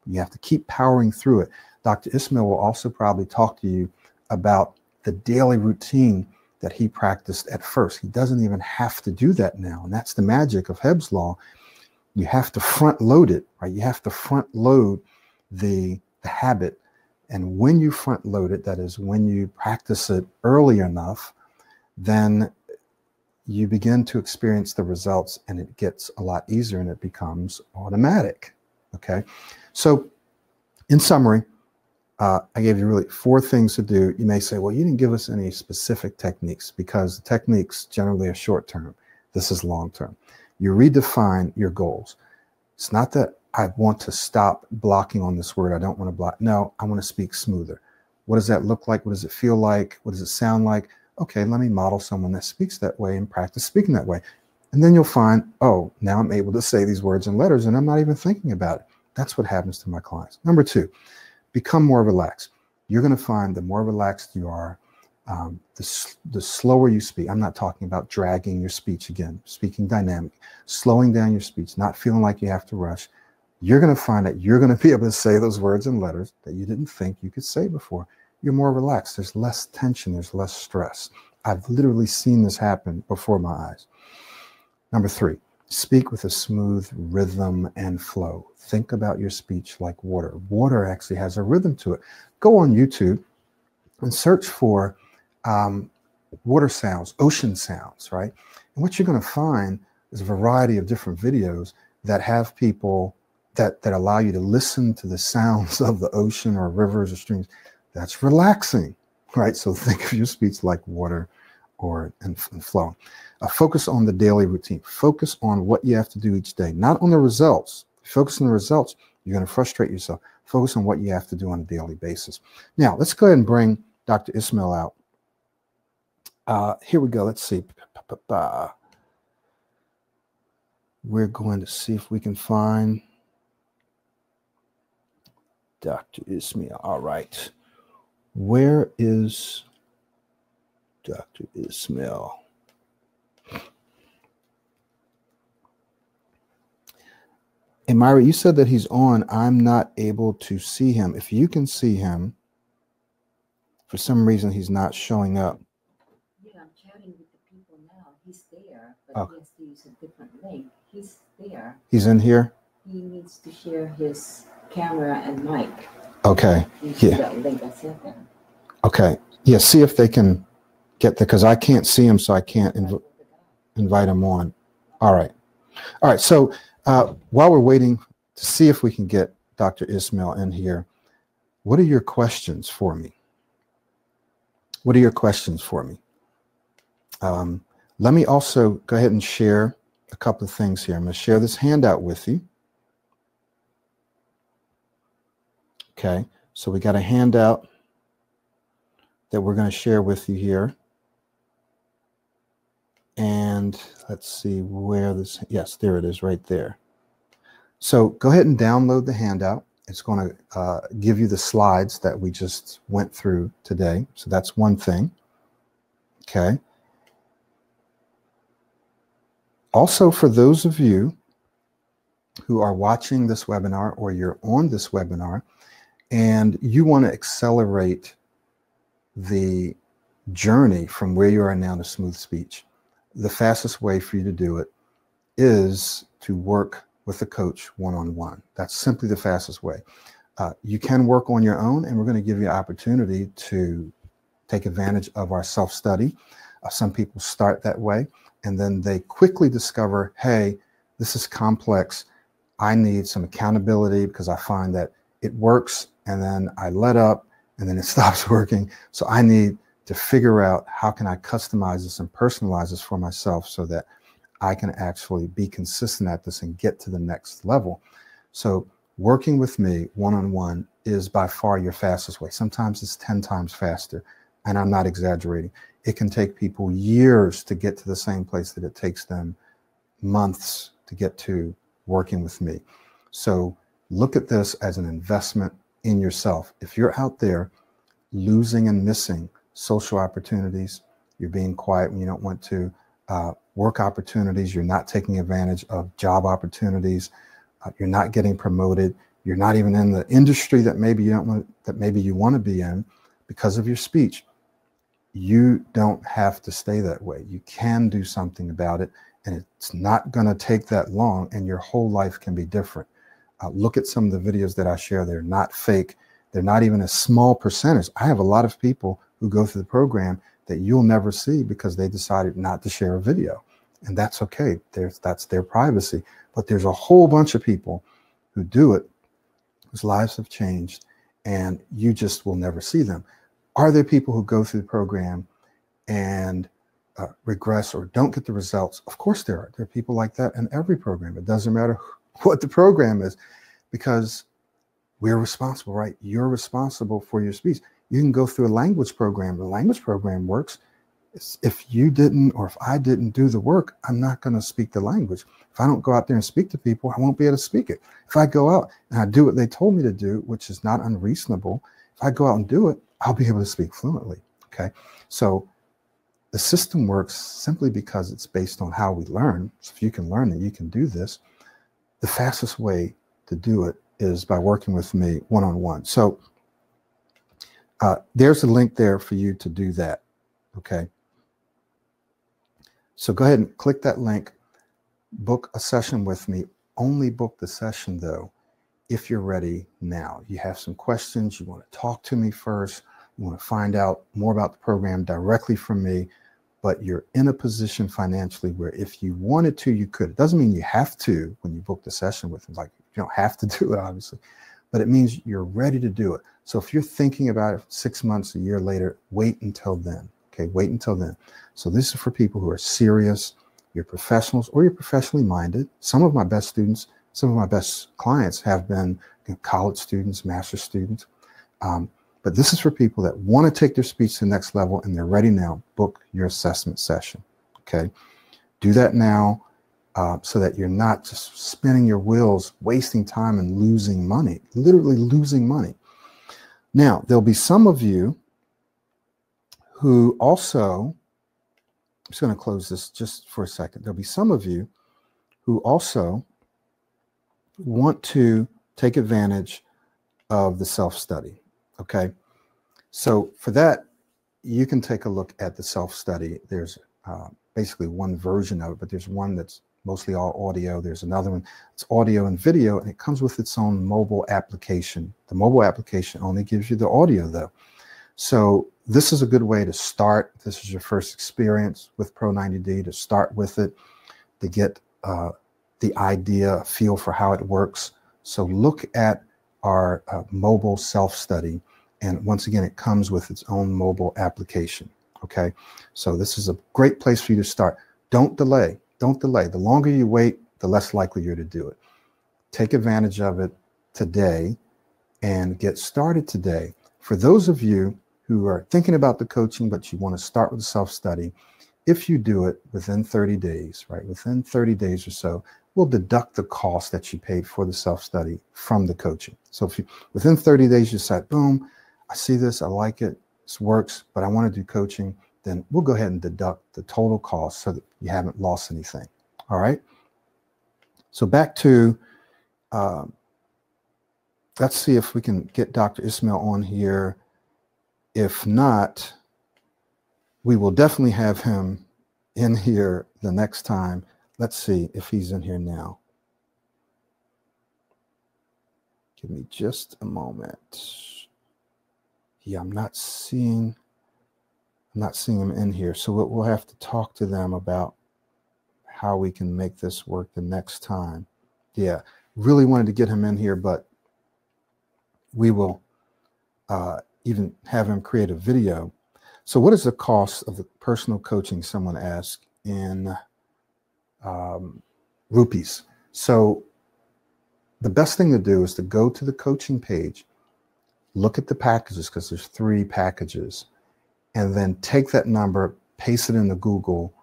But you have to keep powering through it. Dr. Ismail will also probably talk to you about the daily routine that he practiced at first. He doesn't even have to do that now. And that's the magic of Hebb's Law. You have to front load it, right? You have to front load the habit. And when you front load it, that is when you practice it early enough, then you begin to experience the results and it gets a lot easier and it becomes automatic, okay? So in summary, I gave you really 4 things to do. You may say, well, you didn't give us any specific techniques, because the techniques generally are short-term. This is long-term. You redefine your goals. It's not that I want to stop blocking on this word. I don't want to block. No, I want to speak smoother. What does that look like? What does it feel like? What does it sound like? Okay, let me model someone that speaks that way and practice speaking that way. And then you'll find, oh, now I'm able to say these words and letters and I'm not even thinking about it. That's what happens to my clients. Number 2, become more relaxed. You're going to find the more relaxed you are, the slower you speak. I'm not talking about dragging your speech again, speaking dynamic, slowing down your speech, not feeling like you have to rush. You're going to find that you're going to be able to say those words and letters that you didn't think you could say before. You're more relaxed. There's less tension. There's less stress. I've literally seen this happen before my eyes. Number 3, speak with a smooth rhythm and flow. Think about your speech like water. Water actually has a rhythm to it. Go on YouTube and search for water sounds, ocean sounds, right? And what you're going to find is a variety of different videos that have people that allow you to listen to the sounds of the ocean or rivers or streams. That's relaxing, right? So think of your speech like water and flow. Focus on the daily routine. Focus on what you have to do each day, not on the results. Focus on the results, you're going to frustrate yourself. Focus on what you have to do on a daily basis. Now, let's go ahead and bring Dr. Ismail out. Here we go. Let's see. We're going to see if we can find Dr. Ismail. All right. Where is Dr. Ismail? And Myra, you said that he's on. I'm not able to see him. If you can see him, for some reason, he's not showing up. Yeah, I'm chatting with the people now. He's there, but he has to use a different link. He's there. He's in here? He needs to share his camera and mic. Okay. Yeah. That link I sent them. Okay. Yeah, see if they can get there, because I can't see him, so I can't invite him on. All right. All right, so while we're waiting to see if we can get Dr. Ismail in here, what are your questions for me? What are your questions for me? Let me also go ahead and share a couple of things here. I'm going to share this handout with you. Okay, so we got a handout that we're going to share with you here. And let's see where this, yes, there it is right there. So go ahead and download the handout. It's going to give you the slides that we just went through today. So that's one thing. Okay. Also, for those of you who are watching this webinar or you're on this webinar and you want to accelerate the journey from where you are now to smooth speech, the fastest way for you to do it is to work with a coach one-on-one. That's simply the fastest way. You can work on your own, and we're going to give you an opportunity to take advantage of our self-study. Some people start that way, and then they quickly discover, hey, this is complex. I need some accountability because I find that it works, and then I let up, and then it stops working. So I need to figure out how can I customize this and personalize this for myself so that I can actually be consistent at this and get to the next level. So working with me one-on-one is by far your fastest way. Sometimes it's 10 times faster, and I'm not exaggerating. It can take people years to get to the same place that it takes them months to get to working with me. So look at this as an investment in yourself. If you're out there losing and missing social opportunities, you're being quiet when you don't want to, work opportunities, you're not taking advantage of job opportunities, you're not getting promoted, you're not even in the industry that maybe you don't want, that maybe you want to be in because of your speech. You don't have to stay that way. You can do something about it, and it's not going to take that long, and your whole life can be different. Look at some of the videos that I share. They're not fake. They're not even a small percentage. I have a lot of people who go through the program that you'll never see because they decided not to share a video. And that's okay. That's their privacy. But there's a whole bunch of people who do it, whose lives have changed, and you just will never see them. Are there people who go through the program and regress or don't get the results? Of course there are. There are people like that in every program. It doesn't matter what the program is, because we're responsible, right? You're responsible for your speech. You can go through a language program. The language program works. If you didn't, or if I didn't do the work, I'm not going to speak the language. If I don't go out there and speak to people, I won't be able to speak it. If I go out and I do what they told me to do, which is not unreasonable, if I go out and do it, I'll be able to speak fluently. Okay. So the system works simply because it's based on how we learn. So if you can learn it, you can do this. The fastest way to do it is by working with me one-on-one. So there's a link there for you to do that, okay? So go ahead and click that link, book a session with me. Only book the session, though, if you're ready now. You have some questions, you want to talk to me first, you want to find out more about the program directly from me, but you're in a position financially where if you wanted to, you could. It doesn't mean you have to when you book the session with me. Like, you don't have to do it, obviously, but it means you're ready to do it. So if you're thinking about it 6 months, a year later, wait until then, okay? Wait until then. So this is for people who are serious, you're professionals, or you're professionally minded. Some of my best students, some of my best clients have been college students, master's students. But this is for people that want to take their speech to the next level, and they're ready now. Book your assessment session, okay? Do that now, so that you're not just spinning your wheels, wasting time and losing money, literally losing money. Now, there'll be some of you who also, I'm just going to close this just for a second. There'll be some of you who also want to take advantage of the self-study, okay? So for that, you can take a look at the self-study. There's basically one version of it, but there's one that's mostly all audio. There's another one, it's audio and video, and it comes with its own mobile application. The mobile application only gives you the audio, though. So this is a good way to start. This is your first experience with Pro90D, to start with it, to get the idea, feel for how it works. So look at our mobile self-study, and once again, it comes with its own mobile application, okay? So this is a great place for you to start. Don't delay. Don't delay. The longer you wait, the less likely you're to do it. Take advantage of it today and get started today. For those of you who are thinking about the coaching, but you want to start with the self-study, if you do it within 30 days, right, within 30 days or so, we'll deduct the cost that you paid for the self-study from the coaching. So if you, within 30 days, you decide, boom, I see this, I like it, this works, but I want to do coaching, then we'll go ahead and deduct the total cost so that you haven't lost anything, all right? So back to, let's see if we can get Dr. Ismail on here. If not, We will definitely have him in here the next time. Let's see if he's in here now. Give me just a moment. Yeah, I'm not seeing him in here. So we'll have to talk to them about how we can make this work the next time. Yeah, really wanted to get him in here, but we will even have him create a video. So what is the cost of the personal coaching, someone asked, in rupees? So the best thing to do is to go to the coaching page, look at the packages, because there's 3 packages, and then take that number, paste it into Google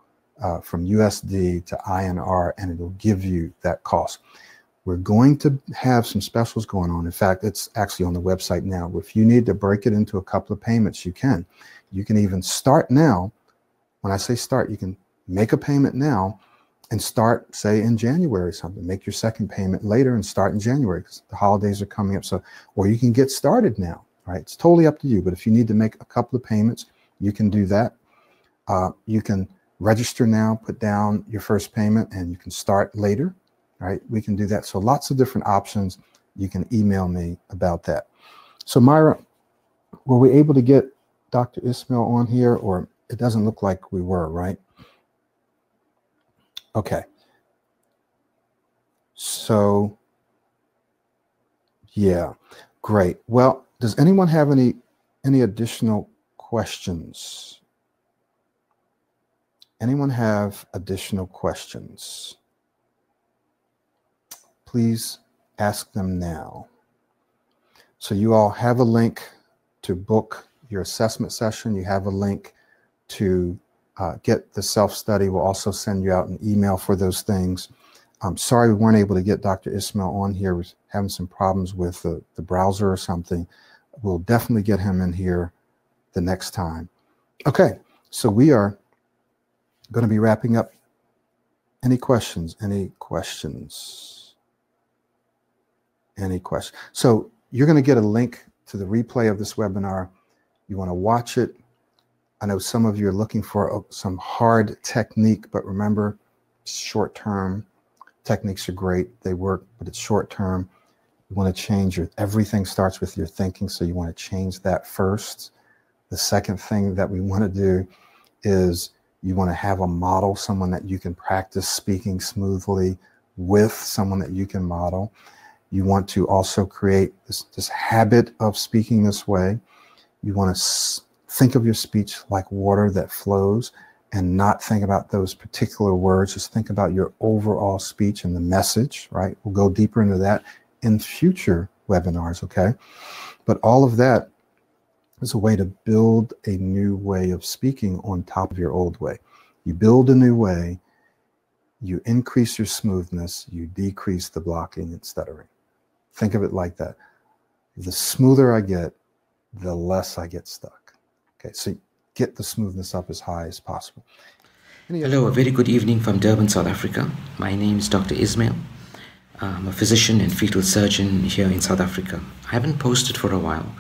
from USD to INR, and it'll give you that cost. We're going to have some specials going on. In fact, it's actually on the website now. If you need to break it into a couple of payments, you can. You can even start now. When I say start, you can make a payment now and start, say, in January or something. Make your second payment later and start in January because the holidays are coming up. So, or you can get started now, right? It's totally up to you. But if you need to make a couple of payments, you can do that. You can register now, put down your first payment, and you can start later. Right, we can do that. So lots of different options. You can email me about that. So Myra, were we able to get Dr. Ismail on here, or it doesn't look like we were, right? Okay. So, yeah, great. Well, does anyone have any additional questions? Anyone have additional questions? Please ask them now. So you all have a link to book your assessment session. You have a link to get the self-study. We'll also send you out an email for those things. I'm sorry we weren't able to get Dr. Ismail on here. We're having some problems with the browser or something. We'll definitely get him in here the next time. Okay, so we are going to be wrapping up. Any questions? Any questions? Any questions? So you're going to get a link to the replay of this webinar. You want to watch it. I know some of you are looking for some hard technique, but remember, short-term techniques are great. They work, but it's short-term. You want to change your, everything starts with your thinking, so you want to change that first. The second thing that we want to do is you want to have a model, someone that you can practice speaking smoothly with, someone that you can model. You want to also create this habit of speaking this way. You want to think of your speech like water that flows and not think about those particular words. Just think about your overall speech and the message, right? We'll go deeper into that in future webinars, okay? But all of that is a way to build a new way of speaking on top of your old way. You build a new way, you increase your smoothness, you decrease the blocking and stuttering. Think of it like that. The smoother I get, the less I get stuck. Okay, so get the smoothness up as high as possible. Hello, a very good evening from Durban, South Africa. My name is Dr. Ismail. I'm a physician and fetal surgeon here in South Africa. I haven't posted for a while,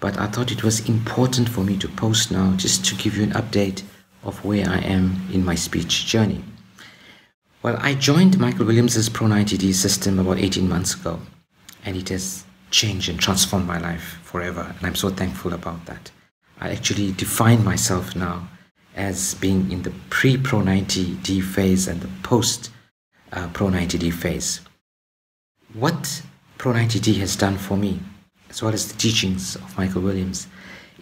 but I thought it was important for me to post now just to give you an update of where I am in my speech journey. Well, I joined Michael Williams' Pro90D system about 18 months ago, and it has changed and transformed my life forever, and I'm so thankful about that. I actually define myself now as being in the pre-Pro90D phase and the post-Pro90D phase. What Pro90D has done for me, as well as the teachings of Michael Williams,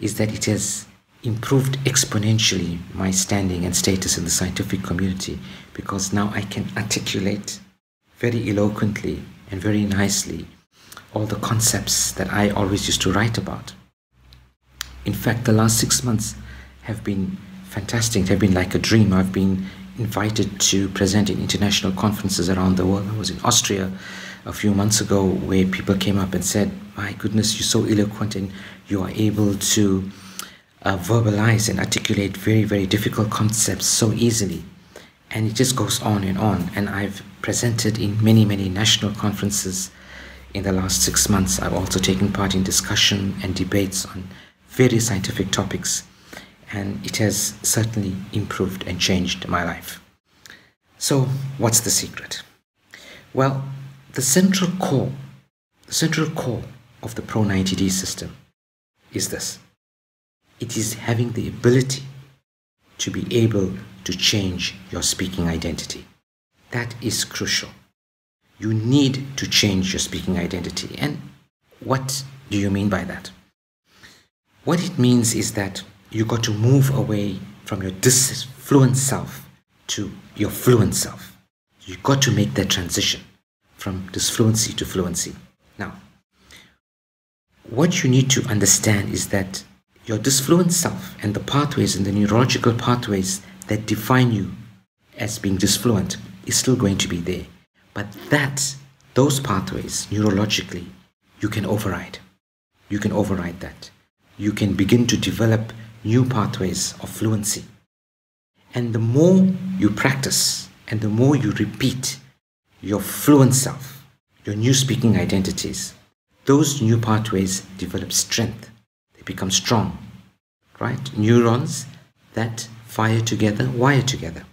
is that it has improved exponentially my standing and status in the scientific community, because now I can articulate very eloquently and very nicely all the concepts that I always used to write about. In fact, the last 6 months have been fantastic. They've been like a dream. I've been invited to present in international conferences around the world. I was in Austria a few months ago where people came up and said, my goodness, you're so eloquent and you are able to verbalize and articulate very, very difficult concepts so easily. And it just goes on. And I've presented in many, many national conferences in the last 6 months. I've also taken part in discussion and debates on various scientific topics. and it has certainly improved and changed my life. So what's the secret? Well, the central core of the Pro90D system is this. It is having the ability to be able to change your speaking identity. That is crucial. You need to change your speaking identity. And what do you mean by that? What it means is that you got to move away from your disfluent self to your fluent self. You got to make that transition from disfluency to fluency. Now, what you need to understand is that your disfluent self and the pathways and the neurological pathways that define you as being disfluent is still going to be there. But those pathways neurologically, you can override. You can override that. You can begin to develop new pathways of fluency. And the more you practice and the more you repeat your fluent self, your new speaking identities, those new pathways develop strength. They become strong, right? Neurons that fire together, wire together.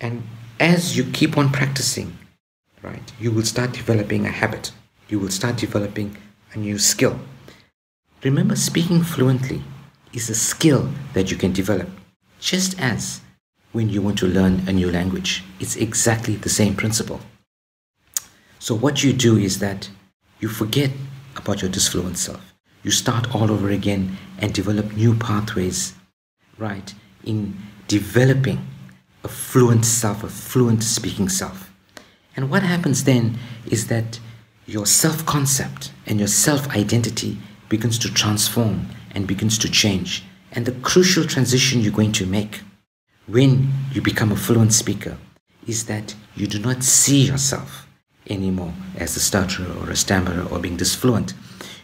And as you keep on practicing, right, you will start developing a habit. You will start developing a new skill. Remember, speaking fluently is a skill that you can develop, just as when you want to learn a new language. It's exactly the same principle. So what you do is that you forget about your disfluent self. You start all over again and develop new pathways, right, in developing a fluent self, a fluent speaking self. And what happens then is that your self-concept and your self-identity begins to transform and begins to change. And the crucial transition you're going to make when you become a fluent speaker is that you do not see yourself anymore as a stutterer or a stammerer or being disfluent.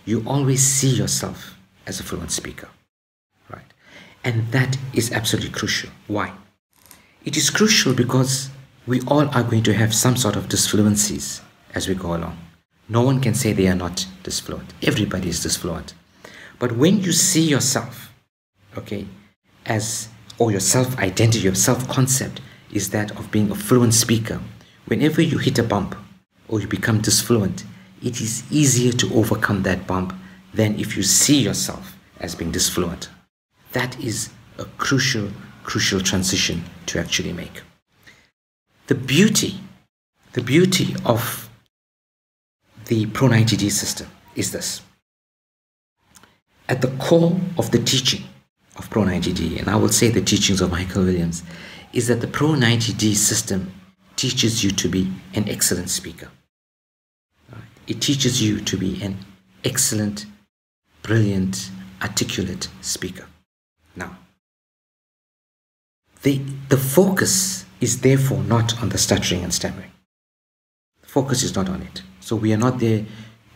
You always see yourself as a fluent speaker, right? And that is absolutely crucial. Why? It is crucial because we all are going to have some sort of disfluencies as we go along. No one can say they are not disfluent. Everybody is disfluent. But when you see yourself, okay, or your self-identity, your self-concept is that of being a fluent speaker, whenever you hit a bump or you become disfluent, it is easier to overcome that bump than if you see yourself as being disfluent. That is a crucial, crucial transition to actually make. The beauty of the Pro90D system is this. At the core of the teaching of Pro90D, and I will say the teachings of Michael Williams, is that the Pro90D system teaches you to be an excellent speaker. It teaches you to be an excellent, brilliant, articulate speaker. Now, the focus is therefore not on the stuttering and stammering. The focus is not on it. So we are not there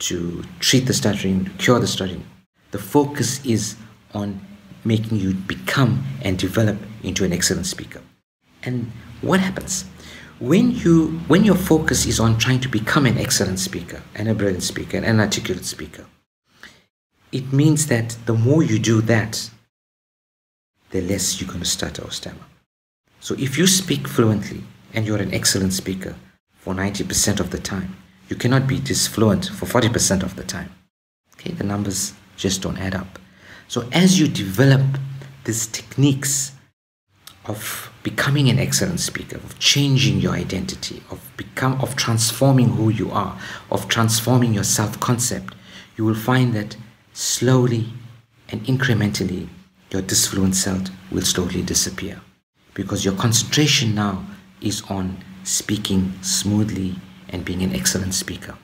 to treat the stuttering, to cure the stuttering. The focus is on making you become and develop into an excellent speaker. And what happens? When your focus is on trying to become an excellent speaker and a brilliant speaker and an articulate speaker, it means that the more you do that, the less you're going to stutter or stammer. So if you speak fluently and you're an excellent speaker for 90% of the time, you cannot be disfluent for 40% of the time. Okay, the numbers just don't add up. So as you develop these techniques of becoming an excellent speaker, of changing your identity, of transforming who you are, of transforming your self-concept, you will find that slowly and incrementally, your disfluent self will slowly disappear, because your concentration now is on speaking smoothly and being an excellent speaker.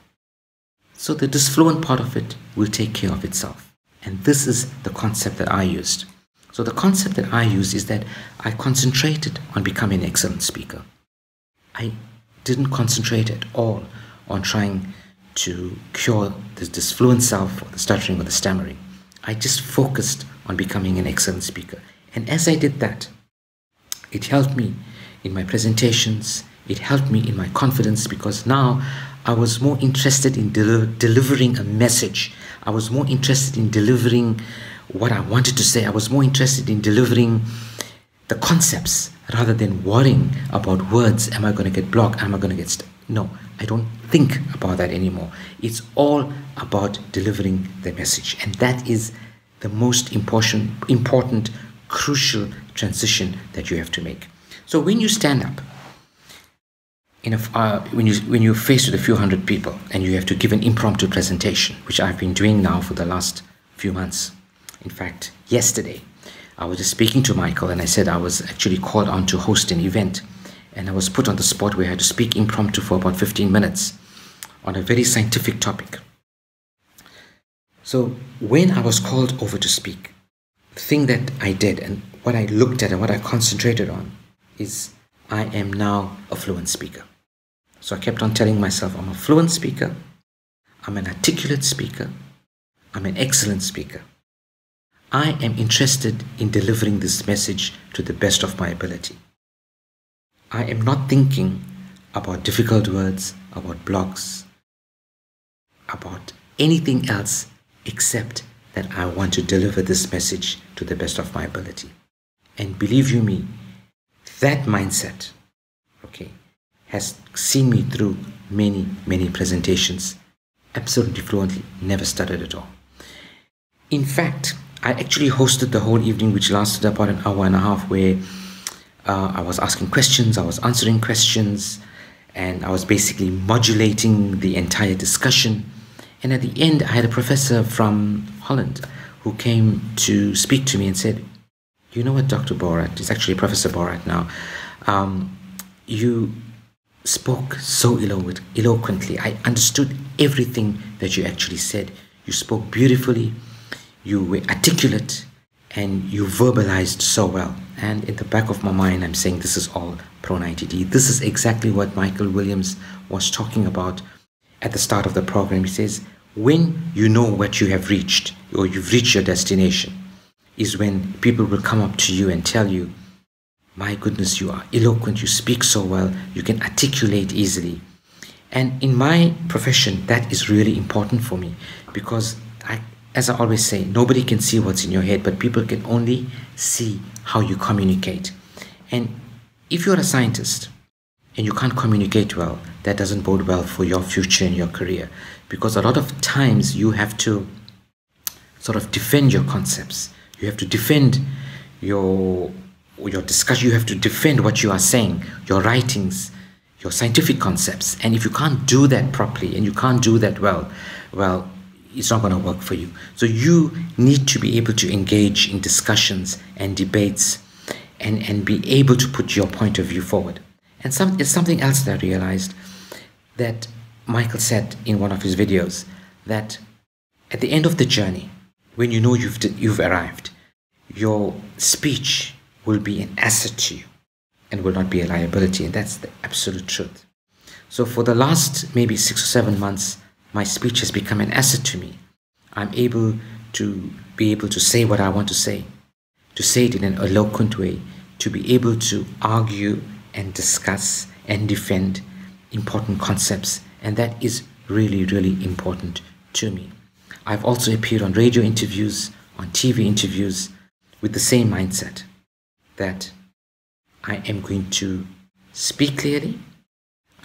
So the disfluent part of it will take care of itself. And this is the concept that I used. So the concept that I used is that I concentrated on becoming an excellent speaker. I didn't concentrate at all on trying to cure the disfluent self or the stuttering or the stammering. I just focused on becoming an excellent speaker. And as I did that, it helped me in my presentations. It helped me in my confidence, because now I was more interested in delivering a message. I was more interested in delivering what I wanted to say. I was more interested in delivering the concepts rather than worrying about words. Am I going to get blocked? Am I going to get stuck? No, I don't think about that anymore. It's all about delivering the message. And that is the most important, crucial transition that you have to make. So when you stand up, when you're faced with a few hundred people and you have to give an impromptu presentation, which I've been doing now for the last few months. In fact, yesterday, I was just speaking to Michael and I said I was actually called on to host an event, and I was put on the spot where I had to speak impromptu for about 15 minutes on a very scientific topic. So when I was called over to speak, the thing that I did and what I looked at and what I concentrated on is I am now a fluent speaker. So I kept on telling myself, I'm a fluent speaker, I'm an articulate speaker, I'm an excellent speaker. I am interested in delivering this message to the best of my ability. I am not thinking about difficult words, about blocks, about anything else except that I want to deliver this message to the best of my ability. And believe you me, that mindset, okay, has seen me through many, many presentations. Absolutely fluently, never stuttered at all. In fact, I actually hosted the whole evening, which lasted about an hour and a half, where I was asking questions, I was answering questions, and I was basically modulating the entire discussion. And at the end, I had a professor from Holland who came to speak to me and said, you know what, Dr. Borat, it's actually Professor Borat now, you spoke so eloquently. I understood everything that you actually said. You spoke beautifully, you were articulate, and you verbalized so well. And in the back of my mind, I'm saying this is all Pro90D. This is exactly what Michael Williams was talking about at the start of the program. He says, when you know what you have reached, or you've reached your destination, is when people will come up to you and tell you, my goodness, you are eloquent, you speak so well, you can articulate easily. And in my profession, that is really important for me, because as I always say, nobody can see what's in your head, but people can only see how you communicate. And if you're a scientist and you can't communicate well, that doesn't bode well for your future and your career, because a lot of times you have to sort of defend your concepts. You have to defend your discussion, you have to defend what you are saying, your writings, your scientific concepts. And if you can't do that properly and you can't do that well, well, it's not going to work for you. So you need to be able to engage in discussions and debates and be able to put your point of view forward. And it's something else that I realized that Michael said in one of his videos, that at the end of the journey, when you know you've arrived, your speech will be an asset to you and will not be a liability. And that's the absolute truth. So for the last maybe 6 or 7 months, my speech has become an asset to me. I'm able to say what I want to say it in an eloquent way, to be able to argue and discuss and defend important concepts. And that is really, really important to me. I've also appeared on radio interviews, on TV interviews, with the same mindset that I am going to speak clearly,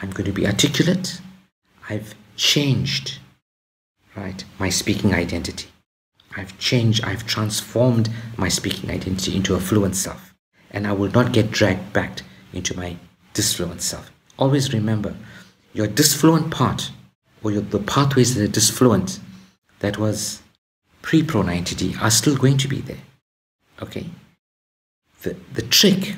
I'm going to be articulate. I've changed, right, my speaking identity. I've transformed my speaking identity into a fluent self, and I will not get dragged back into my disfluent self. Always remember, your disfluent part, or the pathways that are disfluent, that was pre-Pro90D, are still going to be there, okay? The trick,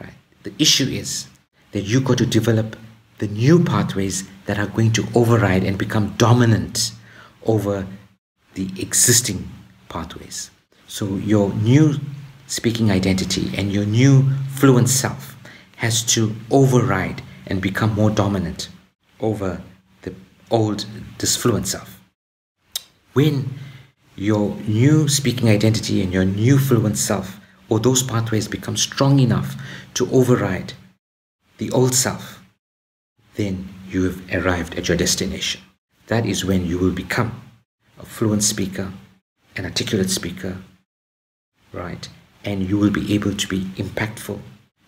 right, the issue is that you've got to develop the new pathways that are going to override and become dominant over the existing pathways. So your new speaking identity and your new fluent self has to override and become more dominant over the old disfluent self. When your new speaking identity and your new fluent self, or those pathways, become strong enough to override the old self, then you have arrived at your destination. That is when you will become a fluent speaker, an articulate speaker, right? And you will be able to be impactful.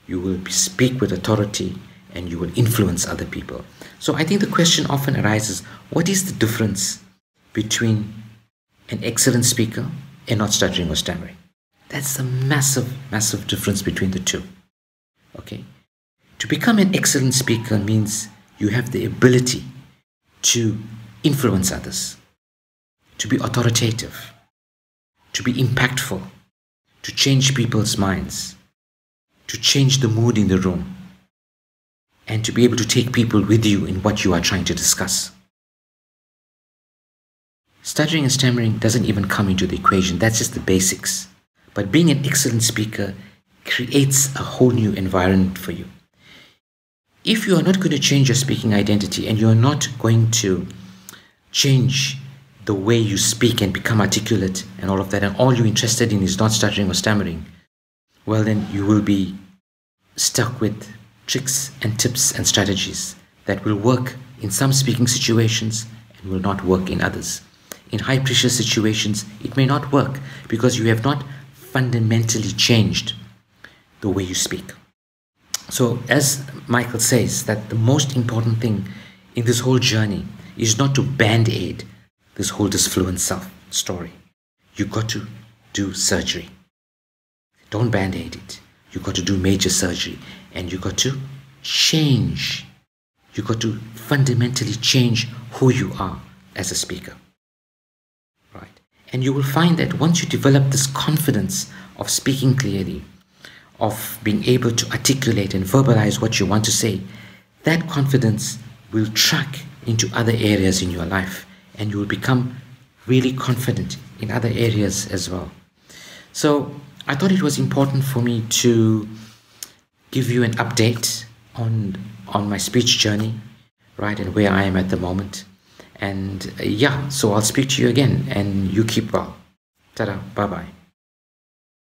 You will speak with authority and you will influence other people. So I think the question often arises, what is the difference between an excellent speaker and not stuttering or stammering? That's a massive, massive difference between the two, okay? To become an excellent speaker means you have the ability to influence others, to be authoritative, to be impactful, to change people's minds, to change the mood in the room, and to be able to take people with you in what you are trying to discuss. Stuttering and stammering doesn't even come into the equation. That's just the basics. But being an excellent speaker creates a whole new environment for you. If you are not going to change your speaking identity and you're not going to change the way you speak and become articulate and all of that, and all you're interested in is not stuttering or stammering, well then you will be stuck with tricks and tips and strategies that will work in some speaking situations and will not work in others. In high-pressure situations, it may not work because you have not fundamentally changed the way you speak. So as Michael says, that the most important thing in this whole journey is not to band-aid this whole disfluent self story. You've got to do surgery. Don't band-aid it. You've got to do major surgery and you've got to change. You've got to fundamentally change who you are as a speaker. Right? And you will find that once you develop this confidence of speaking clearly, of being able to articulate and verbalize what you want to say, that confidence will track into other areas in your life and you will become really confident in other areas as well. So I thought it was important for me to give you an update on my speech journey, right, and where I am at the moment. And yeah, so I'll speak to you again and you keep well. Ta-da, bye-bye.